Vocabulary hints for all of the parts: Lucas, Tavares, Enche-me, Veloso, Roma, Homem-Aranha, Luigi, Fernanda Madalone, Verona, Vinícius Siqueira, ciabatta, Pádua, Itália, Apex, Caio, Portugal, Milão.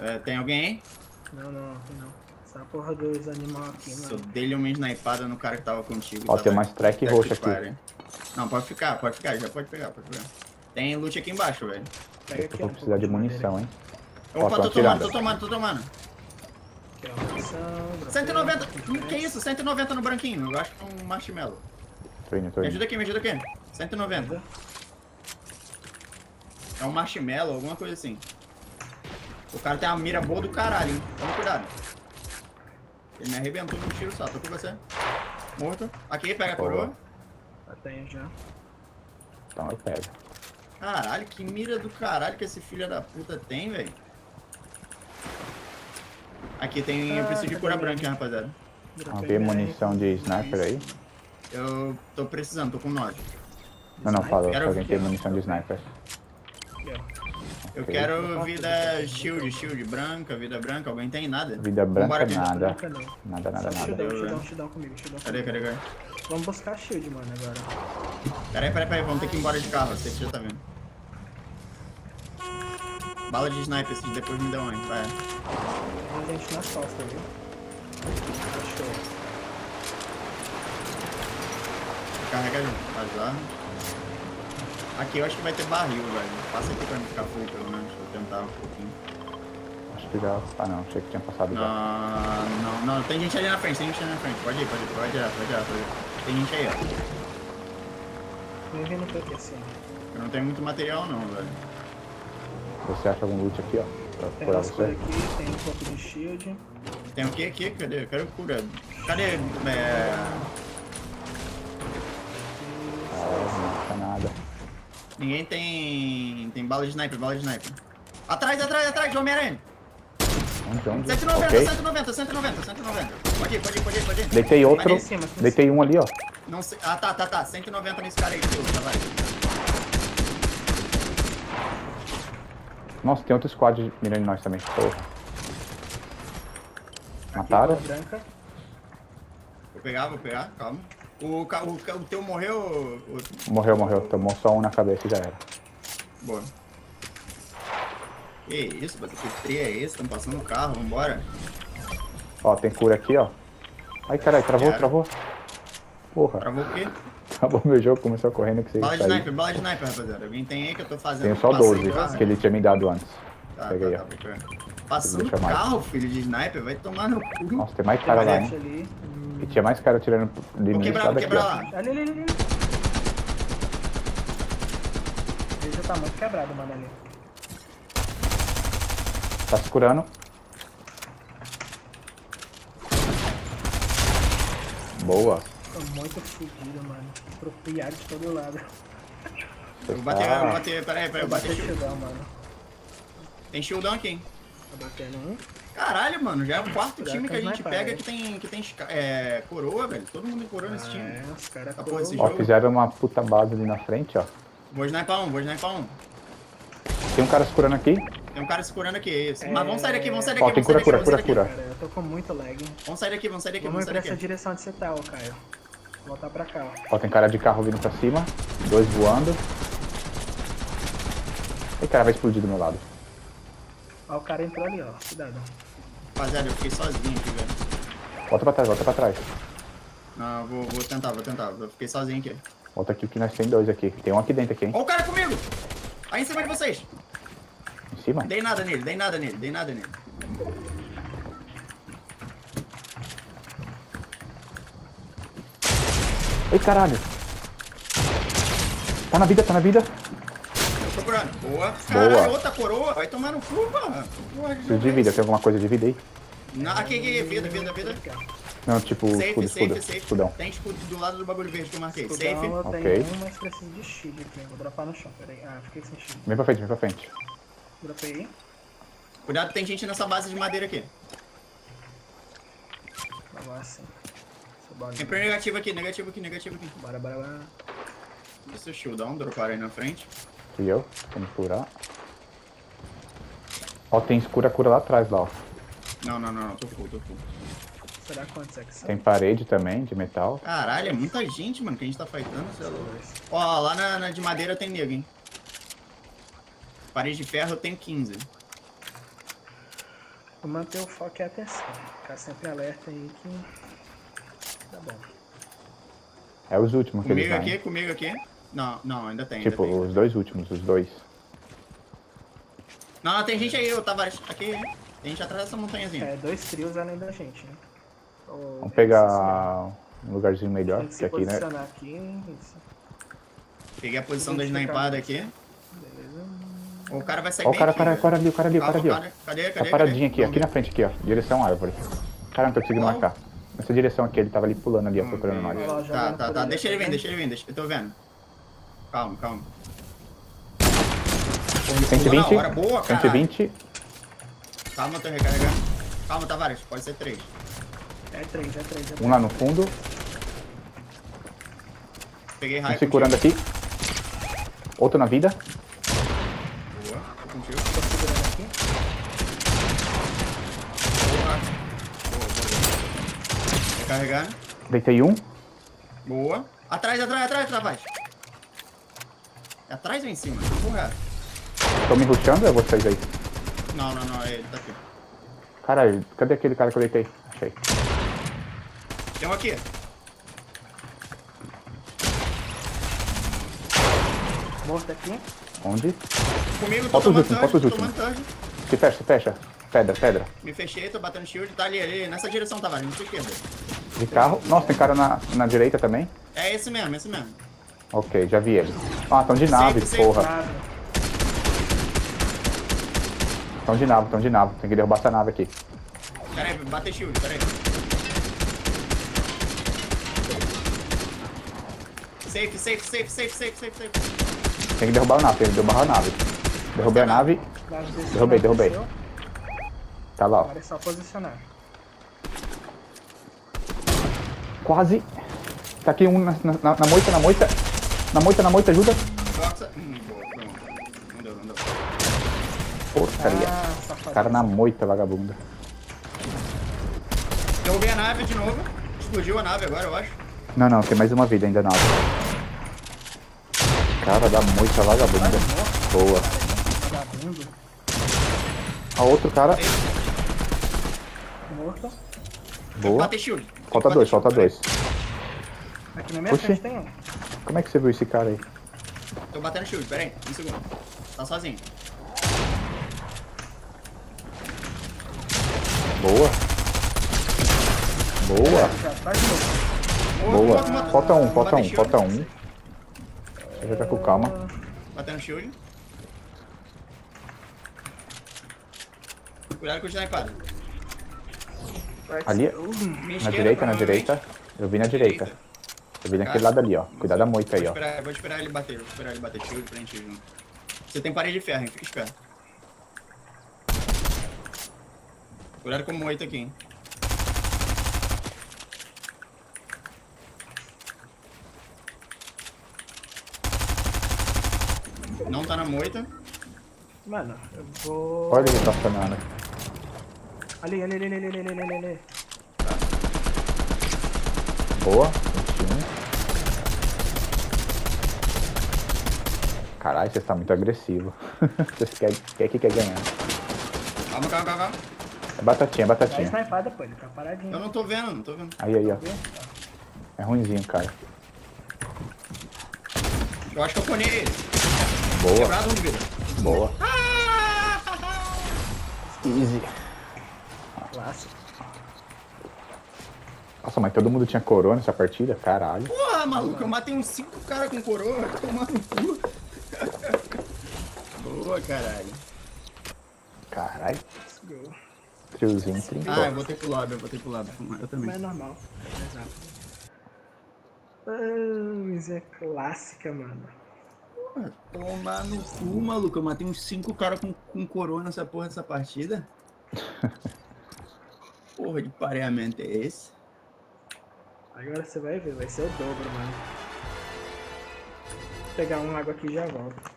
É, tem alguém aí? Não, não, aqui não. Essa porra dos animais aqui, mano. Só dei uma snipada no cara que tava contigo. Ó, tá, tem mais track roxo aqui. Pare. Não, pode ficar, já pode pegar, pode pegar. Tem loot aqui embaixo, velho. Pega aqui. Eu vou precisar de munição, hein. Opa, tô tomando. Aqui, ó, munição, 190, que isso? 190 no branquinho, eu acho que é um marshmallow. Me ajuda aqui, 190. É um marshmallow, alguma coisa assim. O cara tem uma mira boa do caralho, hein? Toma cuidado. Ele me arrebentou num tiro só, tô com você. Morto. Aqui, pega a coroa. Já tenho já. Então eu pego. Caralho, que mira do caralho que esse filho da puta tem, velho. Aqui tem. Eu preciso de cura branca, rapaziada. Alguém munição de sniper aí? Eu tô precisando, tô com 9. Não, não, fala, se alguém tem munição de sniper. Eu quero vida shield branca, vida branca, alguém tem nada? Vida branca, nada. Nada, nada, nada. Cadê? Vamos buscar shield, mano, agora. Peraí, vamos ter que ir embora de carro, você que já tá vendo. Bala de sniper, se depois me dá um, hein, vai. Tem gente nas costas, viu? Achou. Carrega junto, faz lá. Aqui eu acho que vai ter barril, velho. Passa aqui pra não ficar full, pelo menos. Vou tentar um pouquinho. Acho que já... Ah não, achei que tinha passado já. Não, tem gente ali na frente, Pode ir. Tem gente aí, ó. Não vem no tanque assim. Eu não tenho muito material não, velho. Você acha algum loot aqui, ó? Pra tem umas coisas aqui, tem um pouco de shield. Tem o que aqui? Cadê? Eu quero cura. Cadê? Nada. Ninguém tem. Tem bala de sniper. Atrás de Homem-Aranha! 190, okay. 190. Pode ir. Deitei outro. Deitei um ali, ó. Não sei. Ah, tá. 190 nesse cara aí, vai. Nossa, tem outro squad mirando em nós também. Porra. Mataram? Vou pegar, calma. O teu morreu? Morreu. Tomou só um na cabeça e já era. Boa. Que isso, bateu que frio é esse? Estamos passando o carro, vambora. Ó, tem cura aqui, ó. Ai, caralho, travou. Porra. Travou o quê? Travou meu jogo, começou correndo que você ia sair. Bala de sniper, rapaziada. Alguém tem aí que eu tô fazendo. Tenho só 12, que ele tinha me dado antes. Tá, peguei, tá, ó. Passando o carro, filho de sniper, vai tomar no cu. Nossa, tem mais cara lá, hein? E tinha mais cara tirando de mim do lado aqui, ó. Ali. Ele já tá muito quebrado, mano, ali. Tá se curando. Boa. Tô muito fudido, mano. Atropiado de todo lado. Eu vou bater, peraí, eu bati aqui. Tem shieldão aqui, hein. Tá batendo um. Caralho, mano, já é o quarto time que a gente pega que tem coroa, velho. Todo mundo coroa nesse time. É, os caras coroa. Ó, fizeram uma puta base ali na frente, ó. Vou sniper um. Tem um cara segurando aqui. Isso. Mas vamos sair daqui, Ó, tem cura. Eu tô com muito lag, hein. Vamos sair daqui. Vamos ir pra essa direção onde você tá, ó, Caio. Vou voltar pra cá, ó. Ó, tem cara de carro vindo pra cima. 2 voando. E cara, vai explodir do meu lado. Ó, o cara entrou ali, ó. Cuidado. Rapaziada, eu fiquei sozinho aqui, velho. Volta pra trás. Não, eu vou tentar. Eu fiquei sozinho aqui. Volta aqui que nós tem 2 aqui. Tem um aqui dentro, hein. Ó o cara comigo! Aí em cima de vocês! Em cima? Dei nada nele. Ei, caralho! Tá na vida! Boa. Caralho, outra coroa. Vai tomar no cu, mano. Preciso de vida. Tem alguma coisa de vida aí? Não, aqui. Vida. Não, tipo, escudão. Tem escudo do lado do bagulho verde que eu marquei. Safe. Ok. Mas preciso de shield aqui. Vou dropar no chão. Pera aí. Ah, fiquei sem shield. Vem pra frente. Dropei. Cuidado, tem gente nessa base de madeira aqui. Agora sim. Tem pra negativo aqui. Bora. Esse shieldão, droparam aí na frente. E eu? Vamos curar. Ó, tem cura lá atrás, lá, ó. Não, tô full. Será quantos é que são? Tem parede também, de metal. Caralho, é muita gente, mano, que a gente tá fightando, sei lá. Ó, lá na de madeira tem nego, hein. Parede de ferro eu tenho 15. manter o foco e a atenção. Ficar sempre alerta aí que tá bom. É os últimos que eles saem. Comigo aqui? Não, não, ainda tem. Tipo, ainda tem, os dois últimos, os dois. Não, tem gente aí, o Tavares. Aqui, tem gente atrás dessa montanhazinha. É, dois trios além da gente, né? Ou vamos pegar um lugarzinho melhor, tem que se aqui, né? Aqui, isso. Peguei a posição deles na empada aqui. Beleza. O cara vai sair. Ó, o cara ali, ó. Cadê? Tá paradinha aqui, aqui na frente, aqui, ó. Direção árvore. Caramba, não tô conseguindo marcar. Nessa direção aqui, ele tava ali pulando ali, ó, procurando nós. Tá. Deixa ele vir. Eu tô vendo. Calma. 120. Hora. Boa, cara. 120. Calma, eu tô recarregando. Calma, Tavares. Pode ser 3. É três. Um lá no fundo. Peguei raio. Um se curando aqui. Outro na vida. Boa, tô contigo. Tô segurando aqui. Boa. Recarregando. Deitei um. Boa. Atrás, rapaz. É atrás ou em cima? Tô me rushando ou é vocês aí? Não, ele tá aqui. Caralho, cadê aquele cara que eu deitei? Achei. Tem um aqui. Morto aqui. Onde? Comigo, tô tomando tanque. Se fecha. Pedra. Me fechei, tô batendo shield. Tá ali. Nessa direção, tá, valendo. De carro. Nossa, tem cara na direita também. É esse mesmo. Ok, já vi ele. Ah, tão de nave, porra. Tão de nave. Tem que derrubar essa nave aqui. Peraí, bate shield, peraí. Safe. Tem que derrubar a nave, Derrubei a nave. Derrubei. Tá lá, ó. Agora é só posicionar. Quase. Tá aqui um na moita. Na moita, ajuda. Nossa. Não deu. Porcaria. Cara na moita, vagabunda. Derrubei a nave de novo. Explodiu a nave agora, eu acho. Não, tem mais uma vida ainda na nave. Cara, dá muita vagabunda. Boa. A outro cara. Morto. Boa. Falta dois. Aqui na minha frente tem um. Como é que você viu esse cara aí? Tô batendo shield, pera aí. Um segundo. Tá sozinho. Boa. Falta um. Deixa eu jogar com calma. Batendo shield. Cuidado com o sniper. Ali. Na direita. Eu vi na direita. Eu vi naquele lado ali, ó. Cuidado da moita aí, ó. Vou esperar ele bater. Shield pra gente junto. Você tem parede de ferro, hein? Fica esperto. Cuidado com o moita aqui, hein? Não tá na moita. Mano, eu vou... Olha ele tá funcionando. Ali. Tá. Boa. Caralho, você tá muito agressivo. Você quer ganhar. Calma. É batatinha. Tá esnipado, pô, ele tá paradinho. Eu não tô vendo. Aí, ó. É ruimzinho, cara. Eu acho que eu ponei ele. Boa. Quebrado, boa. Easy. Clássico. Nossa, mas todo mundo tinha coroa nessa partida? Caralho. Porra, maluco, eu matei uns 5 caras com coroa. Tomar no cu. Boa, caralho. Let's go. Triozinho, trincou. Ah, eu botei pro lado. Eu também. Mas é normal. Exato. Isso é clássica, mano. Toma no cu, maluco. Eu matei uns 5 caras com coroa nessa porra dessa partida. Porra de pareamento é esse? Agora você vai ver, vai ser o dobro, mano. Vou pegar um água aqui e já volto.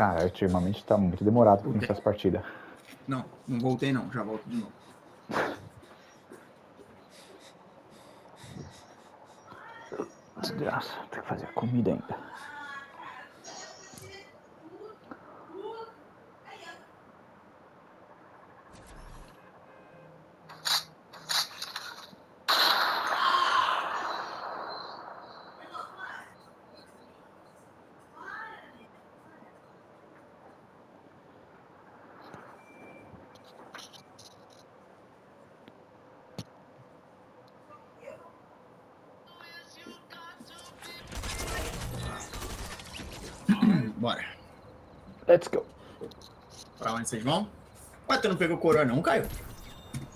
Cara, ultimamente tá muito demorado pra começar as partidas. Não, não voltei não, já volto de novo. Desgraça, tem que fazer comida ainda. Bora. Let's go. Pra onde vocês vão? Ué, tu não pegou coroa não, Caio?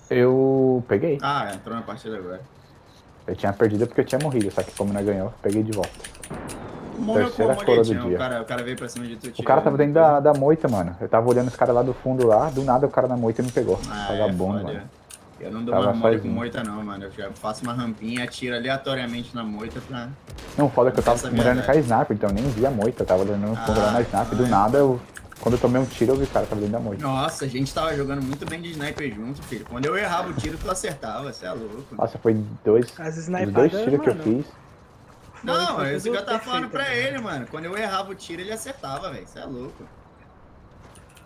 Eu peguei. Ah, entrou na partida agora. Eu tinha perdido porque eu tinha morrido, só que como não ganhou, eu peguei de volta. Morreu terceira coroa do dia. O cara veio pra cima de tu. O cara tava dentro da moita, mano. Eu tava olhando os caras lá do fundo lá, do nada o cara na moita me pegou. Vagabundo, mano. Eu não dou mais mole com moita não, mano. Eu já faço uma rampinha, atiro aleatoriamente na moita pra... Não, foda que eu tava morando com a sniper, então eu nem vi a moita. Eu tava olhando na sniper, do nada, quando eu tomei um tiro, eu vi o cara tava dentro da moita. Nossa, a gente tava jogando muito bem de sniper junto, filho. Quando eu errava o tiro, tu acertava, você é louco. Mano. Nossa, foi os dois tiros que eu fiz. Não, isso que eu tava falando pra ele, mano. Quando eu errava o tiro, ele acertava, velho. Você é louco.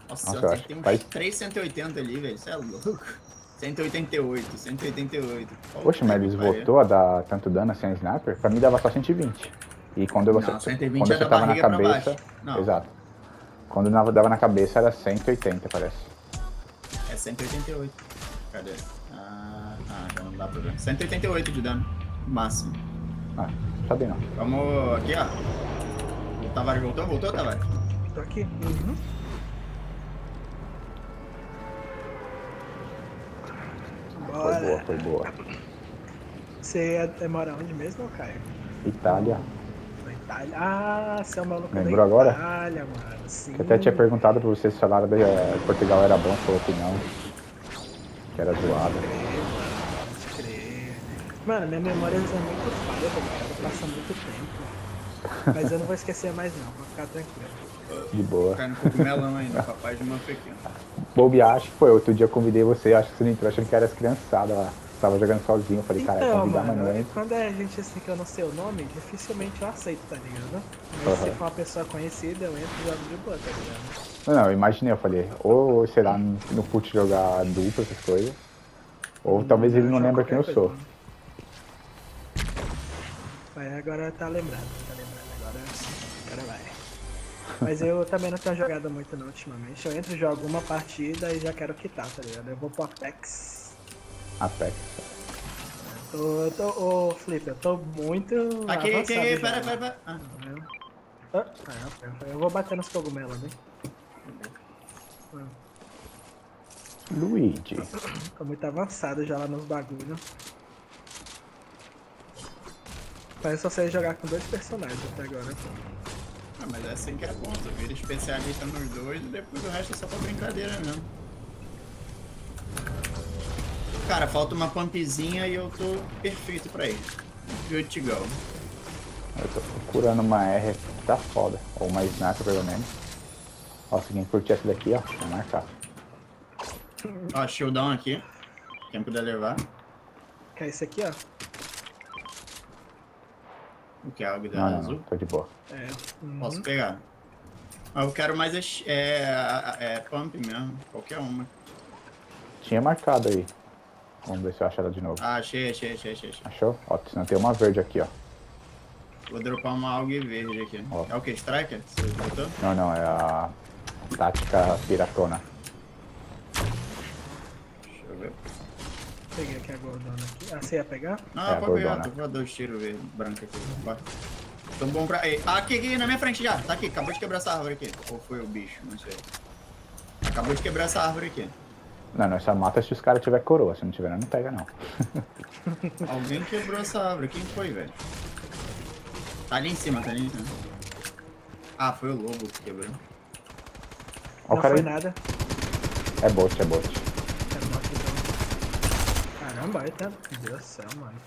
Nossa, eu acertei uns 380 ali, velho. Você é louco. 188, 188. Poxa, mas eles voltou a dar tanto dano assim a sniper? Pra mim dava só 120. E quando você tava na cabeça... Exato. Quando dava na cabeça era 180, parece. É 188. Cadê? Já não dá pra ver. 188 de dano. Máximo. Ah, sabe não. Vamos aqui, ó. O Tavares voltou? Voltou, Tavares? Tô aqui. Uhum. Foi boa, foi boa. Você mora onde mesmo, Caio? Itália. Itália. Ah, você é um maluco da Itália, agora? Mano. Sim. Eu até tinha perguntado pra você se o salário de Portugal era bom, falou que não. Que era zoado. Pode crer. Mano, minha memória é muito falha, porque passa muito tempo. Mas eu não vou esquecer mais não, vou ficar tranquilo. De boa. Ficar no cogumelão ainda, papai de uma pequena. Bobear, acho que foi. Outro dia eu convidei você, acho que você não entrou achando que era as criançadas lá. Tava jogando sozinho, eu falei, cara, então, convidar, mano, mas não é. Quando é gente assim que eu não sei o nome, dificilmente eu aceito, tá ligado? Mas se for uma pessoa conhecida, eu entro e jogo de boa, tá ligado? Não, eu imaginei, eu falei, ou sei lá, não curte jogar dupla, essas coisas. Ou talvez ele não lembra quem eu sou. Mas agora tá lembrando agora. Agora vai. Mas eu também não tenho jogado muito não ultimamente. Eu entro, jogo uma partida e já quero quitar, tá ligado? Eu vou pro Apex. Apex. Ô, Flip, eu tô muito avançado. Pera. Eu vou bater nos cogumelos, né? Luigi. Tô muito avançado já lá nos bagulhos. Parece que eu sei jogar com dois personagens até agora, né? Ah, mas é assim que é bom, tu vira especialista nos dois e depois o resto é só pra brincadeira mesmo. Cara, falta uma pumpzinha e eu tô perfeito pra ele. Good to go. Eu tô procurando uma R que tá foda, ou uma sniper pelo menos. Ó, se alguém curtir essa daqui, ó, tá marcado. Ó, shieldão aqui, quem puder levar. Que é esse aqui, ó. O que é algo da azul? Não, tô de boa. É. Posso pegar. Mas eu quero mais pump mesmo, qualquer uma. Tinha marcado aí. Vamos ver se eu acho ela de novo. Ah, achei. Achou? Ó, senão tem uma verde aqui, ó. Vou dropar uma AUG verde aqui. Ó. É o que? Striker? Você botou? Não, é a tática piratona. Deixa eu ver. Peguei aqui a gordona aqui. Ah, você ia pegar? Ah, pode pegar. Eu vou dar os tiros brancos aqui. Vai. Tão bom pra... Aqui, na minha frente já. Tá aqui. Acabou de quebrar essa árvore aqui. Ou foi o bicho? Não sei. Acabou de quebrar essa árvore aqui. Não. Só mata se os caras tiver coroa. Se não tiver, não pega, não. Alguém quebrou essa árvore. Quem foi, velho? Tá ali em cima. Ah, foi o lobo que quebrou. Não foi nada. É bot. Não vai, tá? Meu Deus do céu, mano.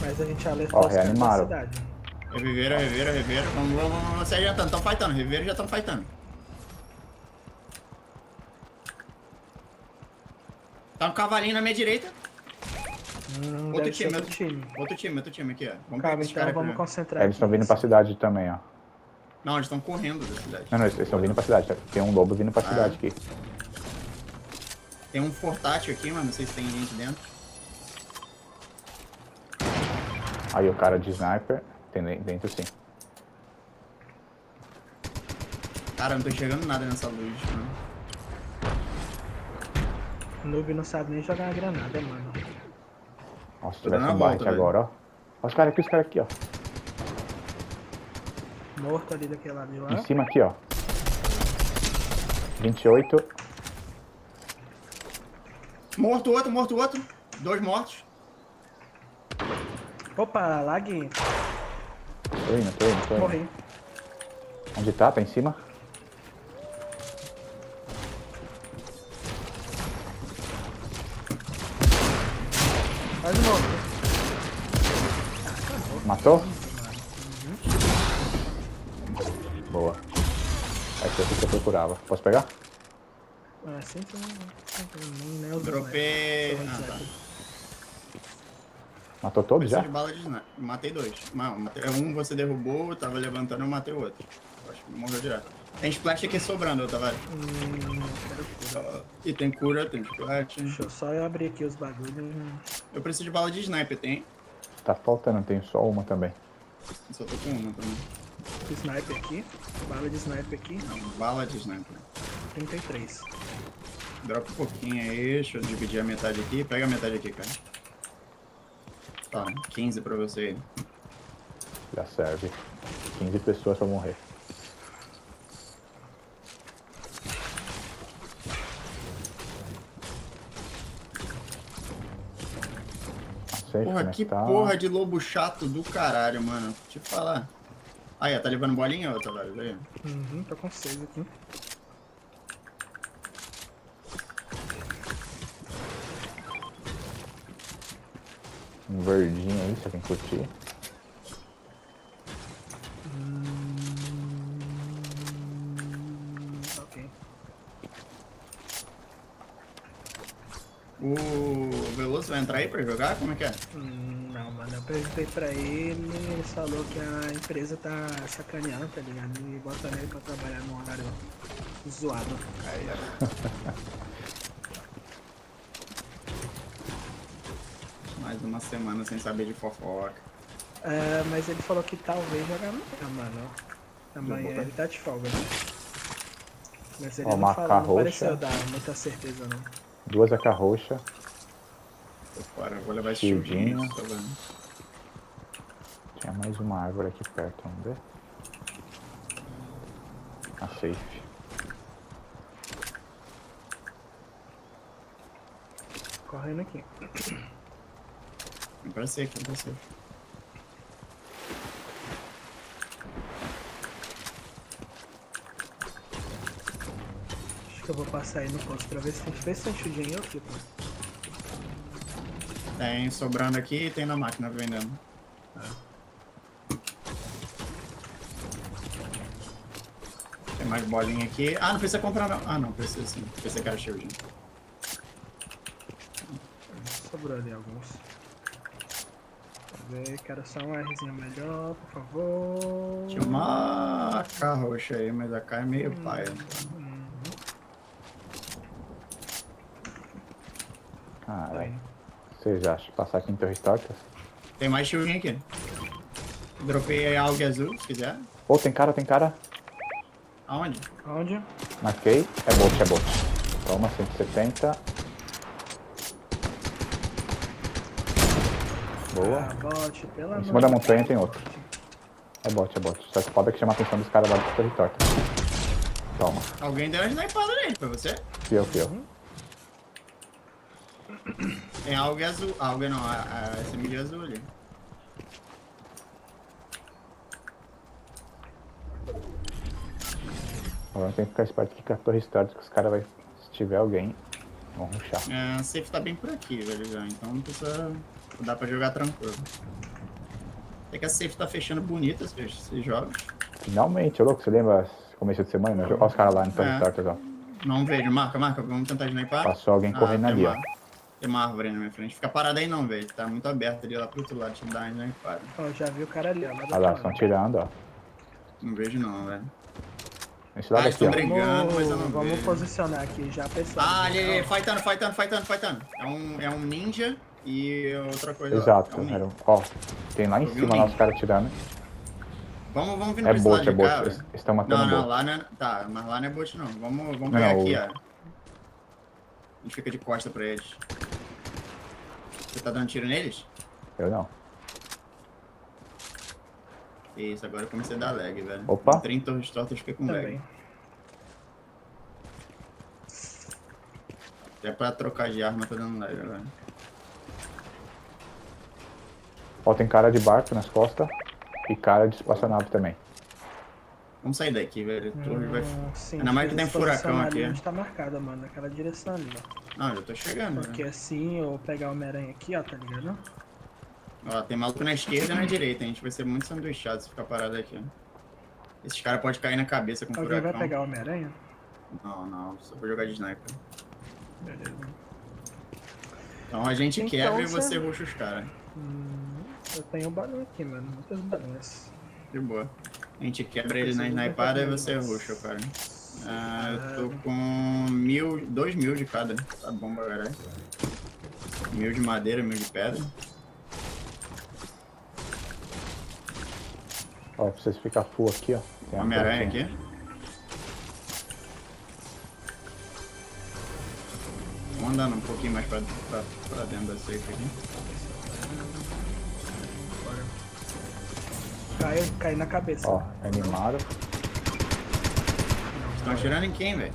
Mas mas a gente alertou os caras da cidade. Reviveram. Vamos sair adiantando. Estão fightando. Reviveram e já estão fightando. Tá um cavalinho na minha direita. Outro time aqui, ó. Vamos cara, então vamos concentrar. Eles estão vindo pra cidade também, ó. Não, eles estão correndo da cidade. Não, eles estão vindo pra cidade. Tem um lobo vindo pra cidade aqui. Tem um portátil aqui, mano. Não sei se tem gente dentro. Aí o cara de sniper. Tem dentro sim. Cara, não tô enxergando nada nessa luz, mano. O noob não sabe nem jogar uma granada, mano. Nossa, tivesse um barret agora, ó. Olha os caras aqui, Morto ali daquele lado de lá. Em cima aqui, ó. 28. Morto outro. 2 mortos. Opa, lag. Tô indo. Morri. Onde tá? Tá em cima? Mais um outro. Matou? Uhum. Boa. Essa aqui que eu procurava. Posso pegar? Ah, sempre não. Dropei. Tá. Matou todos já? Matei 2. Um você derrubou, eu tava levantando e eu matei o outro. Acho que morreu direto. Tem splash aqui sobrando, Tavares. E tem cura, tem splash. Deixa eu só abrir aqui os bagulhos. Eu preciso de bala de sniper, tem? Tá faltando, tem só uma também. Só tô com uma também. Sniper aqui. Bala de sniper aqui. Não, bala de sniper. 33. Dropa um pouquinho aí, deixa eu dividir a metade aqui. Pega a metade aqui, cara. Tá, 15 pra você. Já serve. 15 pessoas pra morrer. Porra, que porra de lobo chato do caralho, mano. Deixa eu te falar. Aí, ó, tá levando bolinha, ó, Tavares? Aí. Uhum, tá com 6 aqui. Um verdinho aí, você tem que curtir. Ok. O Veloso vai entrar aí pra jogar? Como é que é? Não, mano, eu perguntei pra ele, ele falou que a empresa tá sacaneando, tá ligado? E bota ele pra trabalhar num horário zoado. Aí, mais uma semana sem saber de fofoca. É, mas ele falou que talvez jogar amanhã. Amanhã ele tá de folga, né? Mas ele não falou, não pareceu dar muita certeza, não. 2 AK roxa. Tô fora, vou levar esse shieldinho. Tinha mais uma árvore aqui perto, vamos ver. A safe. Correndo aqui. Não pareceu. Acho que eu vou passar aí no posto pra ver se tem bastante dinheiro aqui, pô. Tem sobrando aqui e tem na máquina vendendo. Tem mais bolinha aqui. Ah, não precisa comprar não. Ah, não, precisa sim. Precisa cara cheio, gente. Sobrou ali alguns. Quero só uma Rzinha melhor, por favor. Tinha uma AK roxa aí, mas a AK é meio paia. Caralho. Vocês acham? Passar aqui em teu restock? Tem mais shieldinho aqui. Dropei aí a alga azul, se quiser. Pô, tem cara. Aonde? Marquei. É bot. Toma, 170. Boa. Ah, bot, pela em cima da montanha tem outro. É bot. Só que o foda é que chama a atenção dos caras lá do território. Toma. Alguém deu uma snipada nele, foi você? Fui eu. Tem alga azul. Alga não, a semelha azul ali. Agora tem que ficar esperto que com a torre histórica os caras vai. Se tiver alguém, vão rushar. A safe tá bem por aqui, velho, já, então não precisa. Dá pra jogar tranquilo. Até que a safe tá fechando bonita esses jogos. Finalmente, ô louco, você lembra começo de semana? Olha os caras lá no Starters, ó. Não vejo, marca, vamos tentar snipar. Passou alguém correndo ali, ó. Tem uma árvore na minha frente. Fica parada aí não, velho. Tá muito aberta ali, lá pro outro lado, deixa eu dar uma snipada. Ó, já vi o cara ali, ó. Olha lá, estão tirando, ó. Não vejo não, velho. Esse lado aqui, ó. Brigando, mas eu não vamos posicionar aqui, já pessoal. Ah, ali, fightando. É um ninja e outra coisa. Exato, ó. Ó, tem lá em cima lá os caras tirando. Vamos vir no bot, lado de cá, velho. Eles estão matando bot. Não, lá não é... Tá, mas lá não é bot não. Vamos pegar aqui, ó. A gente fica de costa pra eles. Você tá dando tiro neles? Eu não. Isso, agora eu comecei a dar lag, velho. Opa! 30 tortas fiquei com lag. Até pra trocar de arma tá dando lag, velho. Ó, tem cara de barco nas costas. E cara de espaçonave também. Vamos sair daqui, velho. Sim, ainda mais que tem furacão aqui. A gente tá marcado, mano, naquela direção ali, ó. Não, eu tô chegando. Porque assim eu pegar o Homem-Aranha aqui, ó, tá ligado? Ó, tem maluco na esquerda e na direita, a gente vai ser muito sanduichado se ficar parado aqui. Esses caras podem cair na cabeça com furacão. Alguém vai pegar o Homem-Aranha? Não, só vou jogar de sniper. Beleza. Então a gente quebra e você rusha os caras. Eu tenho um balão aqui, mano. Muitas balões. De boa. A gente quebra ele na snipada e você rusha, cara. Ah, eu tô com 2.000 de cada. Tá bom, galera. 1.000 de madeira, 1.000 de pedra. Ó, pra vocês ficarem full aqui, ó. Tem Homem-Aranha aqui. Vamos andando um pouquinho mais pra dentro da safe aqui. Caiu na cabeça. Ó, animaram. Estão atirando em quem, velho?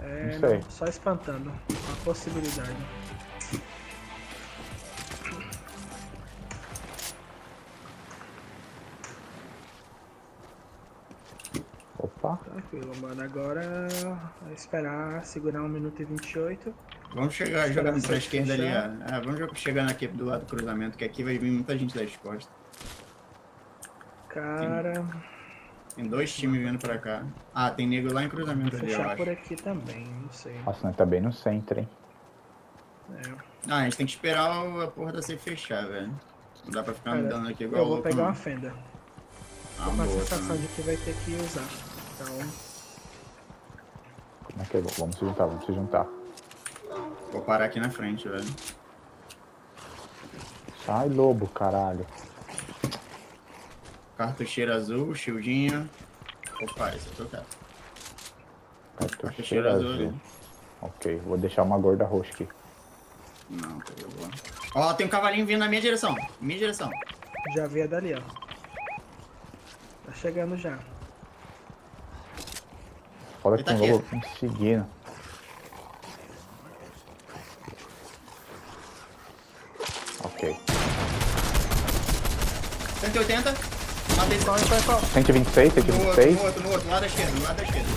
É, não sei. Só espantando. Uma possibilidade. Opa. Tranquilo, mano. Agora vai esperar segurar 1 minuto e 28. Vamos chegar jogando pra esquerda ali, ó. Vamos chegando aqui do lado do cruzamento, que aqui vai vir muita gente das costas. Cara... Tem 2 times vindo pra cá. Ah, tem nego lá em cruzamento ali, eu acho. Fechar por aqui também, não sei. Nossa, nós tá bem no centro, hein. É. Ah, a gente tem que esperar a porra da safe fechar, velho. Não dá pra ficar andando aqui igual o outro. Eu vou pegar uma fenda. Tô com a sensação de que vai ter que usar. Então... Como é que é? Vamos se juntar. Vou parar aqui na frente, velho. Sai, lobo, caralho. Cartucheira azul, shieldinho. Opa, esse é o cara. Cartucheira azul. Ok, vou deixar uma gorda roxa aqui. Não, pegou boa. Ó, tem um cavalinho vindo na minha direção. Já vi a dali, ó. Tá chegando já. Olha que tem um lobo me seguindo. Ok. 180. Matei só, 126, 126. No outro, lado esquerdo.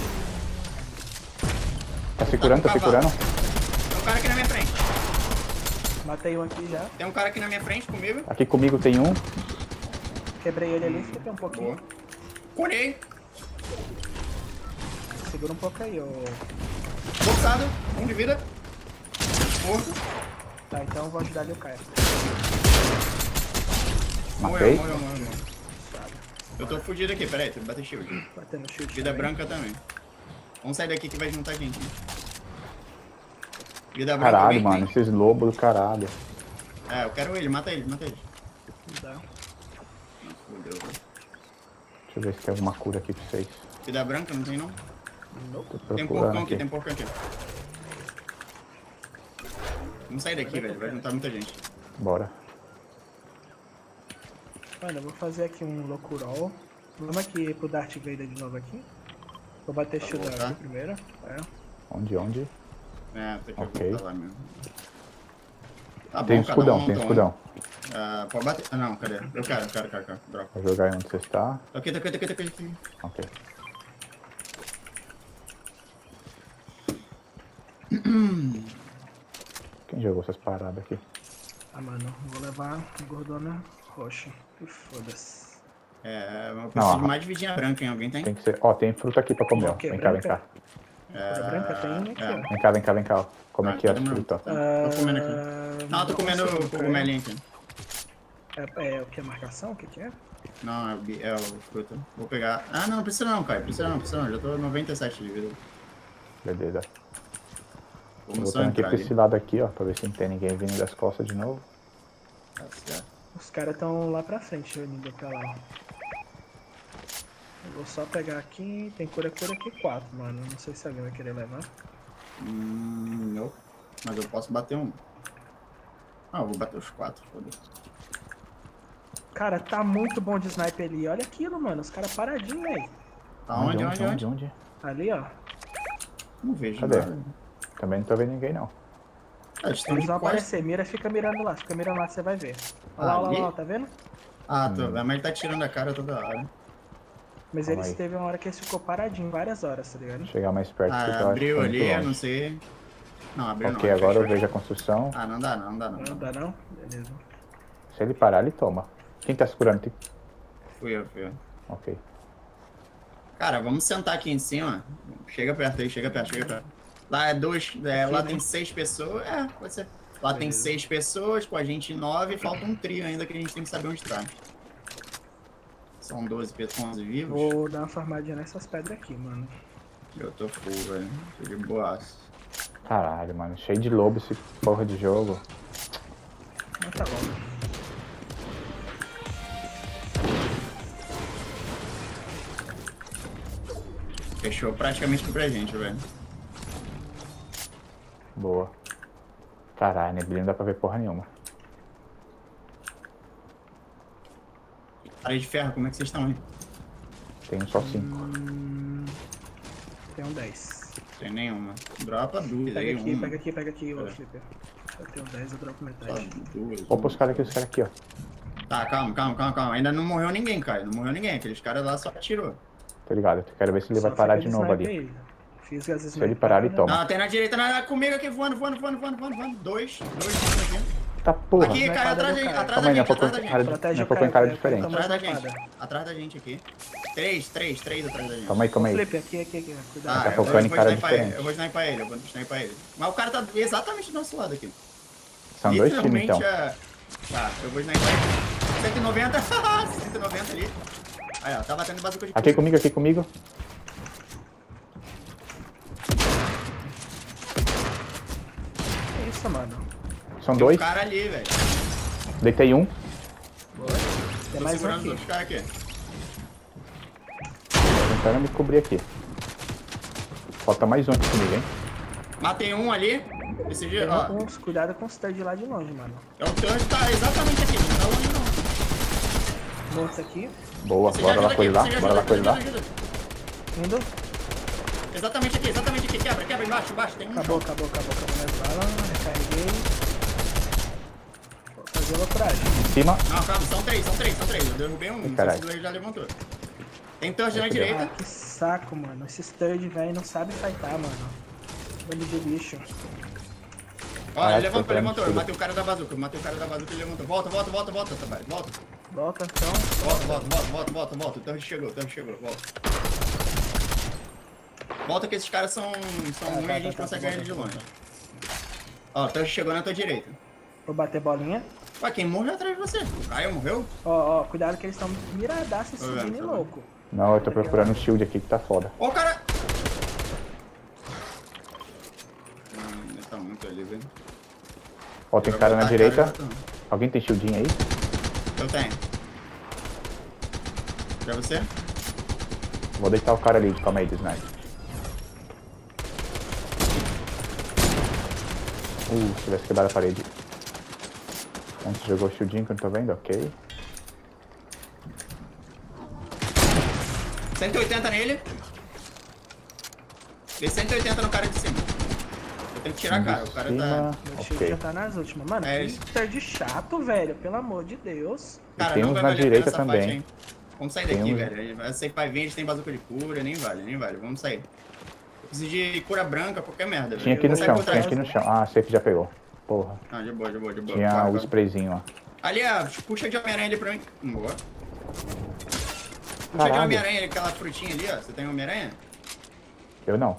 Tá segurando. Tem um cara aqui na minha frente. Matei um aqui já. Tem um cara aqui na minha frente comigo. Aqui comigo tem um. Quebrei ele ali, fica um pouquinho. Curei. Segura um pouco aí, ó. Forçado, 1 de vida. Morto. Tá, então eu vou ajudar ali o Caio. Matei. Morreu. Eu tô fudido aqui, peraí, tem que bater shield. Batendo shield. Vida branca também. Vamos sair daqui que vai juntar gente. Vida branca. Caralho, mano, esses lobos do caralho. É, eu quero ele, mata ele. Não dá. Fudeu, velho. Deixa eu ver se tem alguma cura aqui pra vocês. Vida branca, não tem não? Não. Tem um porcão aqui, Vamos sair daqui, velho, vai juntar muita gente. Bora. Mano, eu vou fazer aqui um loucurol. Vamos aqui pro Darth Vader de novo aqui. Vou bater shield aqui primeiro. É. Onde? É, tem que voltar lá mesmo. Tá bom, tem escudão. Ah, pode bater. Ah, não, cadê? Eu quero. Dropa. Vou jogar aí onde você está. Tô aqui. Ok. Quem jogou essas paradas aqui? Ah, mano, vou levar a gordona rocha. Foda-se. É, eu preciso de mais de vidinha branca, hein? Alguém tem? Tem que ser. Ó, tem fruta aqui pra comer, ó. Vem cá, vem cá. Branca tem aqui, ó. Vem cá, vem cá, vem cá, ó. Come aqui as frutas. Tô comendo aqui. Não, eu tô comendo o cogumelinho aqui. É o que? É marcação? O que é? Não, é o fruta. Vou pegar. Ah, não, não precisa não, Caio. Precisa não, precisa não. Já tô 97 de vida. Beleza. Vou voltando aqui pra esse lado aqui, ó. Pra ver se não tem ninguém vindo das costas de novo. Tá certo. Os caras estão lá pra frente, eu ainda pra lá. Eu vou só pegar aqui. Tem cura aqui 4, mano. Não sei se alguém vai querer levar. Não. Mas eu posso bater um. Ah, eu vou bater os 4, foda-se. Cara, tá muito bom de sniper ali. Olha aquilo, mano. Os caras paradinhos aí. Tá onde? Ali, ó. Não vejo. Cadê? Também não tô vendo ninguém, não. Eles vão aparecer. Mira, fica mirando lá. Fica mirando lá, você vai ver. Olha lá, olha lá, tá vendo? Ah, tô vendo. Mas ele tá tirando a cara toda hora. Mas ele teve uma hora que ele ficou paradinho, várias horas, tá ligado? Chegar mais perto. Ah, abriu ali, eu não sei. Não, abriu não. Ok, agora eu vejo a construção. Ah, não dá não, não dá não. Não dá não? Beleza. Se ele parar, ele toma. Quem tá segurando? Fui eu. Ok. Cara, vamos sentar aqui em cima. Chega perto aí, chega perto. Lá é 2, lá tem 6 pessoas. É, pode ser. Lá tem 6 pessoas, com a gente 9, falta um trio ainda que a gente tem que saber onde tá. São 12 pessoas vivos. Vou dar uma farmadinha nessas pedras aqui, mano. Eu tô full, velho. Cheio de boaço. Caralho, mano. Cheio de lobo esse porra de jogo. Mas tá bom. Fechou praticamente tudo pra gente, velho. Boa. Caralho, neblina não dá pra ver porra nenhuma. Parede de ferro, como é que vocês estão aí? Tenho só 5. Tenho 10. Tem nenhuma. Dropa 2. Pega aqui, ô Flipper. Eu tenho 10, eu dropo metade. Opa, os caras aqui, ó. Tá, calma. Ainda não morreu ninguém, cara. Não morreu ninguém. Aqueles caras lá só atirou. Tô ligado, eu quero ver se ele vai parar de novo ali. Se ele parar, ele toma. Não, tem na direita, comigo aqui, voando. 2 aqui. Tá porra. Aqui, Caio, atrás da gente aqui. 3 atrás da gente. Calma aí. Aqui. Cuidado. Tá focando em cara diferente. Eu vou sniper ele. Mas o cara tá exatamente do nosso lado aqui. São 2 times, então. Tá, eu vou sniper ele. 190. 190 ali. Aí, ó, tá batendo bazuca de coisa. Aqui comigo. Que isso, mano? São 2. Tem um cara ali, velho. Deitei um. Boa. Tô mais segurando os outros caras aqui. Tô tentando me cobrir aqui. Falta mais um aqui comigo, hein. Matei um ali. Esse dia, ó. Cuidado com os third lá de longe, mano. É o third, tá exatamente aqui. Não tá longe, não. Morto aqui. Boa, bora lá com ele lá. Indo. Exatamente aqui. Quebra. Embaixo. Tem um. Acabou. Minhas balas, recarreguei. Em cima. Não, calma, são três. Eu derrubei um, esse dois já levantou. Tem third na direita. Ah, que saco, mano. Esses third, velho, não sabe fightar, mano. Bando de bicho. Ó, ele levantou. Eu matei o cara da bazuca, ele levantou. Volta, Tavares, volta. Volta, então. Volta. O third chegou, volta. Volta que esses caras são ruins e a gente consegue ganhar ele de longe. Ó, o third chegou na tua direita. Vou bater bolinha. Ué, quem morreu atrás de você? O Caio morreu? Ó, cuidado que eles estão miradaços subindo e louco. Não, eu tô procurando um shield aqui que tá foda. Ô, cara! Tá muito ali, velho. Ó, tem cara na direita. Alguém tem shieldinho aí? Eu tenho. Pra você? Vou deitar o cara ali, calma aí, do sniper. Se tivesse quebrado a parede. Antes jogou o shieldinho que eu não tô vendo, ok. 180 nele. Dei 180 no cara de cima. Eu tenho que tirar a cara, o cara tá... Meu shield já tá nas últimas. Mano, que tarde chato, velho, pelo amor de Deus. Cara, não vai valer a pena essa parte, hein. Vamos sair daqui, velho. Eu sei que vai vir, eles têm bazuca de cura, nem vale. Vamos sair. Eu preciso de cura branca, qualquer merda. Tinha aqui no chão. Ah, sei que já pegou. Porra. Ah, de boa. Tinha o sprayzinho, ó. Aliás, puxa de Homem-Aranha ali pra mim. Boa. Puxa de Homem-Aranha ali, aquela frutinha ali, ó. Você tem Homem-Aranha? Eu não.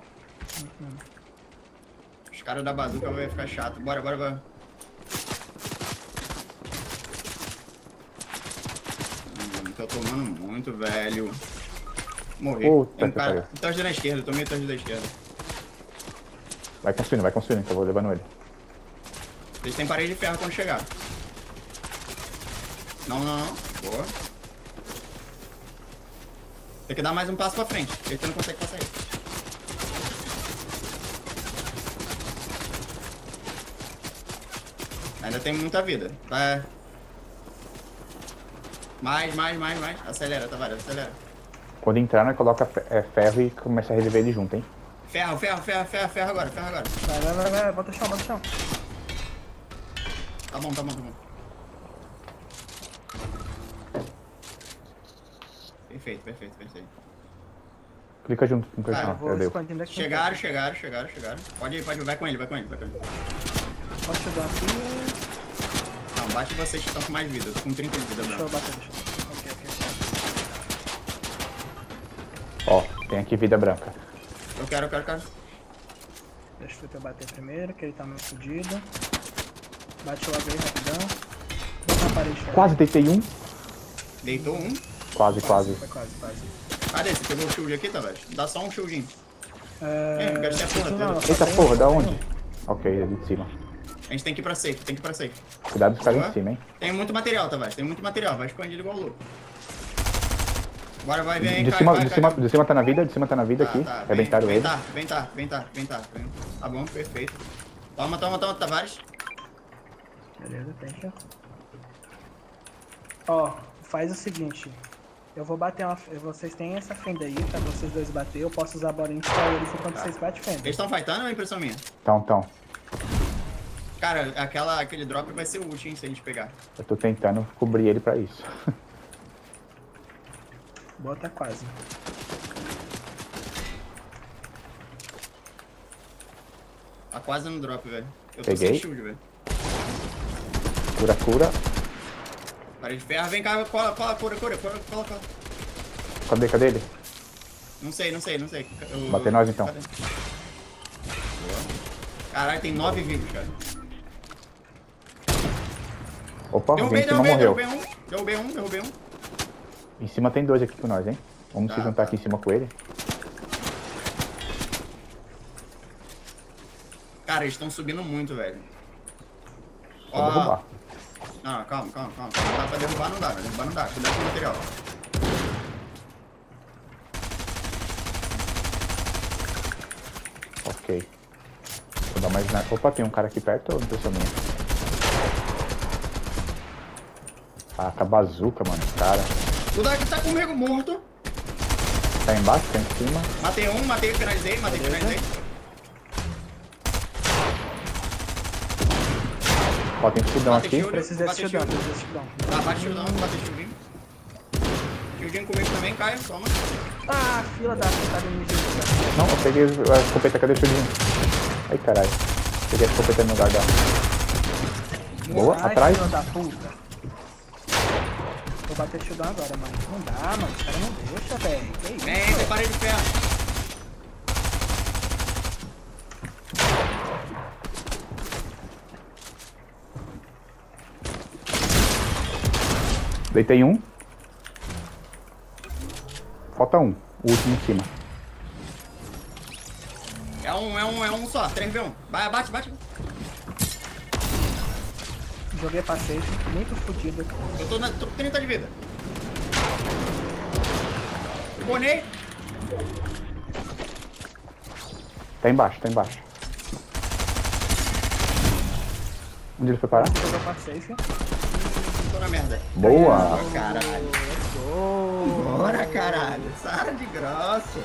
Os caras da bazuca vão ficar chato. Bora, bora, bora. Tô tomando muito, velho. Morri. Tem um cara. Tá ajudando a esquerda, tomei o torre da esquerda. Vai construindo, que eu vou levando ele. Eles têm parede de ferro quando chegar. Não, não, não. Boa. Tem que dar mais um passo pra frente. Ele não consegue passar aí. Ainda tem muita vida. Vai. Mais. Acelera, Tavares, acelera. Quando entrar, nós coloca ferro e começa a reviver ele junto, hein? Ferro agora. Vai. Bota o chão. Tá bom. Perfeito. Clica junto, não clica não. Chegaram. Pode ir, vai com ele. Pode chegar aqui. Não, bate vocês que estão com mais vida, eu tô com 30 de vida. Deixa eu bater, deixa eu. Ó, tem aqui vida branca. Eu quero. Deixa eu bater primeiro, que ele tá meio fudido. Bate logo aí, rapidão. Botar a parede. Quase deitei um. Deitou um? Quase. Cadê? Você pegou o shield aqui, Tavares? Dá só um shieldinho. Eu quero ter a porra toda. Eita porra, da onde? Ok, ali de cima. A gente tem que ir pra safe, Cuidado dos caras em cima, hein? Tem muito material, Tavares, vai escondido igual louco. Bora, vai, vem aí, de cima tá na vida, aqui. É bentário ele. Vem, tá. Tá bom, perfeito. Toma, Tavares. Beleza, deixa. Ó, faz o seguinte. Eu vou bater uma... Vocês têm essa fenda aí, pra vocês dois bater. Eu posso usar bolinho pra eles enquanto vocês batem fenda. Eles estão fightando ou é impressão minha? Estão. Cara, aquele drop vai ser útil, hein, se a gente pegar. Eu tô tentando cobrir ele pra isso. Bota quase. Tá quase no drop, velho. Eu tô sem shield, velho. Cura. Parede de ferro, vem cá, cola. Cadê ele? Não sei. Bater nós então. Cadê? Caralho, tem 9 vivos, cara. Opa, derrubei, em cima morreu. Derrubei um. Em cima tem 2 aqui com nós, hein? Vamos se juntar aqui em cima com ele. Cara, eles estão subindo muito, velho. Vou derrubar. Não, calma. Não dá pra derrubar, não dá. Cuidado com o material. Ok. Vou dar mais nada. Opa, tem um cara aqui perto ou não tem somente? Ah, tá bazuca, mano, cara. O Dark tá comigo morto. Tá embaixo, tá em cima. Matei, finalizei. Ó, tem shieldão aqui. Precisa de shieldão. Tá, bate shieldinho. Shieldinho comigo também, Caio, toma. Ah, fila da puta do Luigi. Não, eu peguei a escopeta, cadê o shieldinho? Ai, caralho. Peguei a escopeta no lugar dela. Boa, atrás. Fila da puta. Vou bater shieldão agora, mano. Não dá, mano. Os caras não deixam, velho. Que isso? Vem, preparei de ferro. Deitei um. Falta um. O último em cima. É um só. 3v1. Vai, bate. Joguei passeio. Muito fodido. Eu tô com 30 de vida. Bonei. Tá embaixo. Onde ele foi parar? Jogou passeio. Na merda. Boa! Caralho. Bora, caralho. Sara de grosso.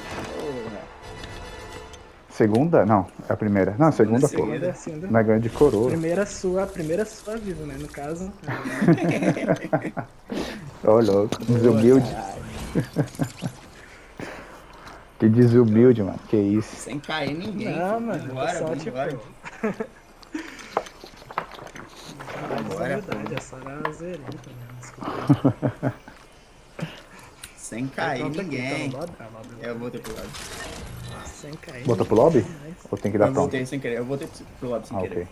Segunda? Não, é a primeira. Não, segunda. Na grande coroa. Primeira sua viva, né? No caso. Ô, louco. Desumilde. Que desumilde, mano. Que isso. Sem cair ninguém. Não, mano. Bora, tipo... Bora. É verdade, a Sara zerita, né? Sem cair ninguém. Eu voltei pro lobby. Sem cair. Voltou pro lobby? Ou tem que dar tom? Voltei sem querer. Eu voltei pro lobby sem querer.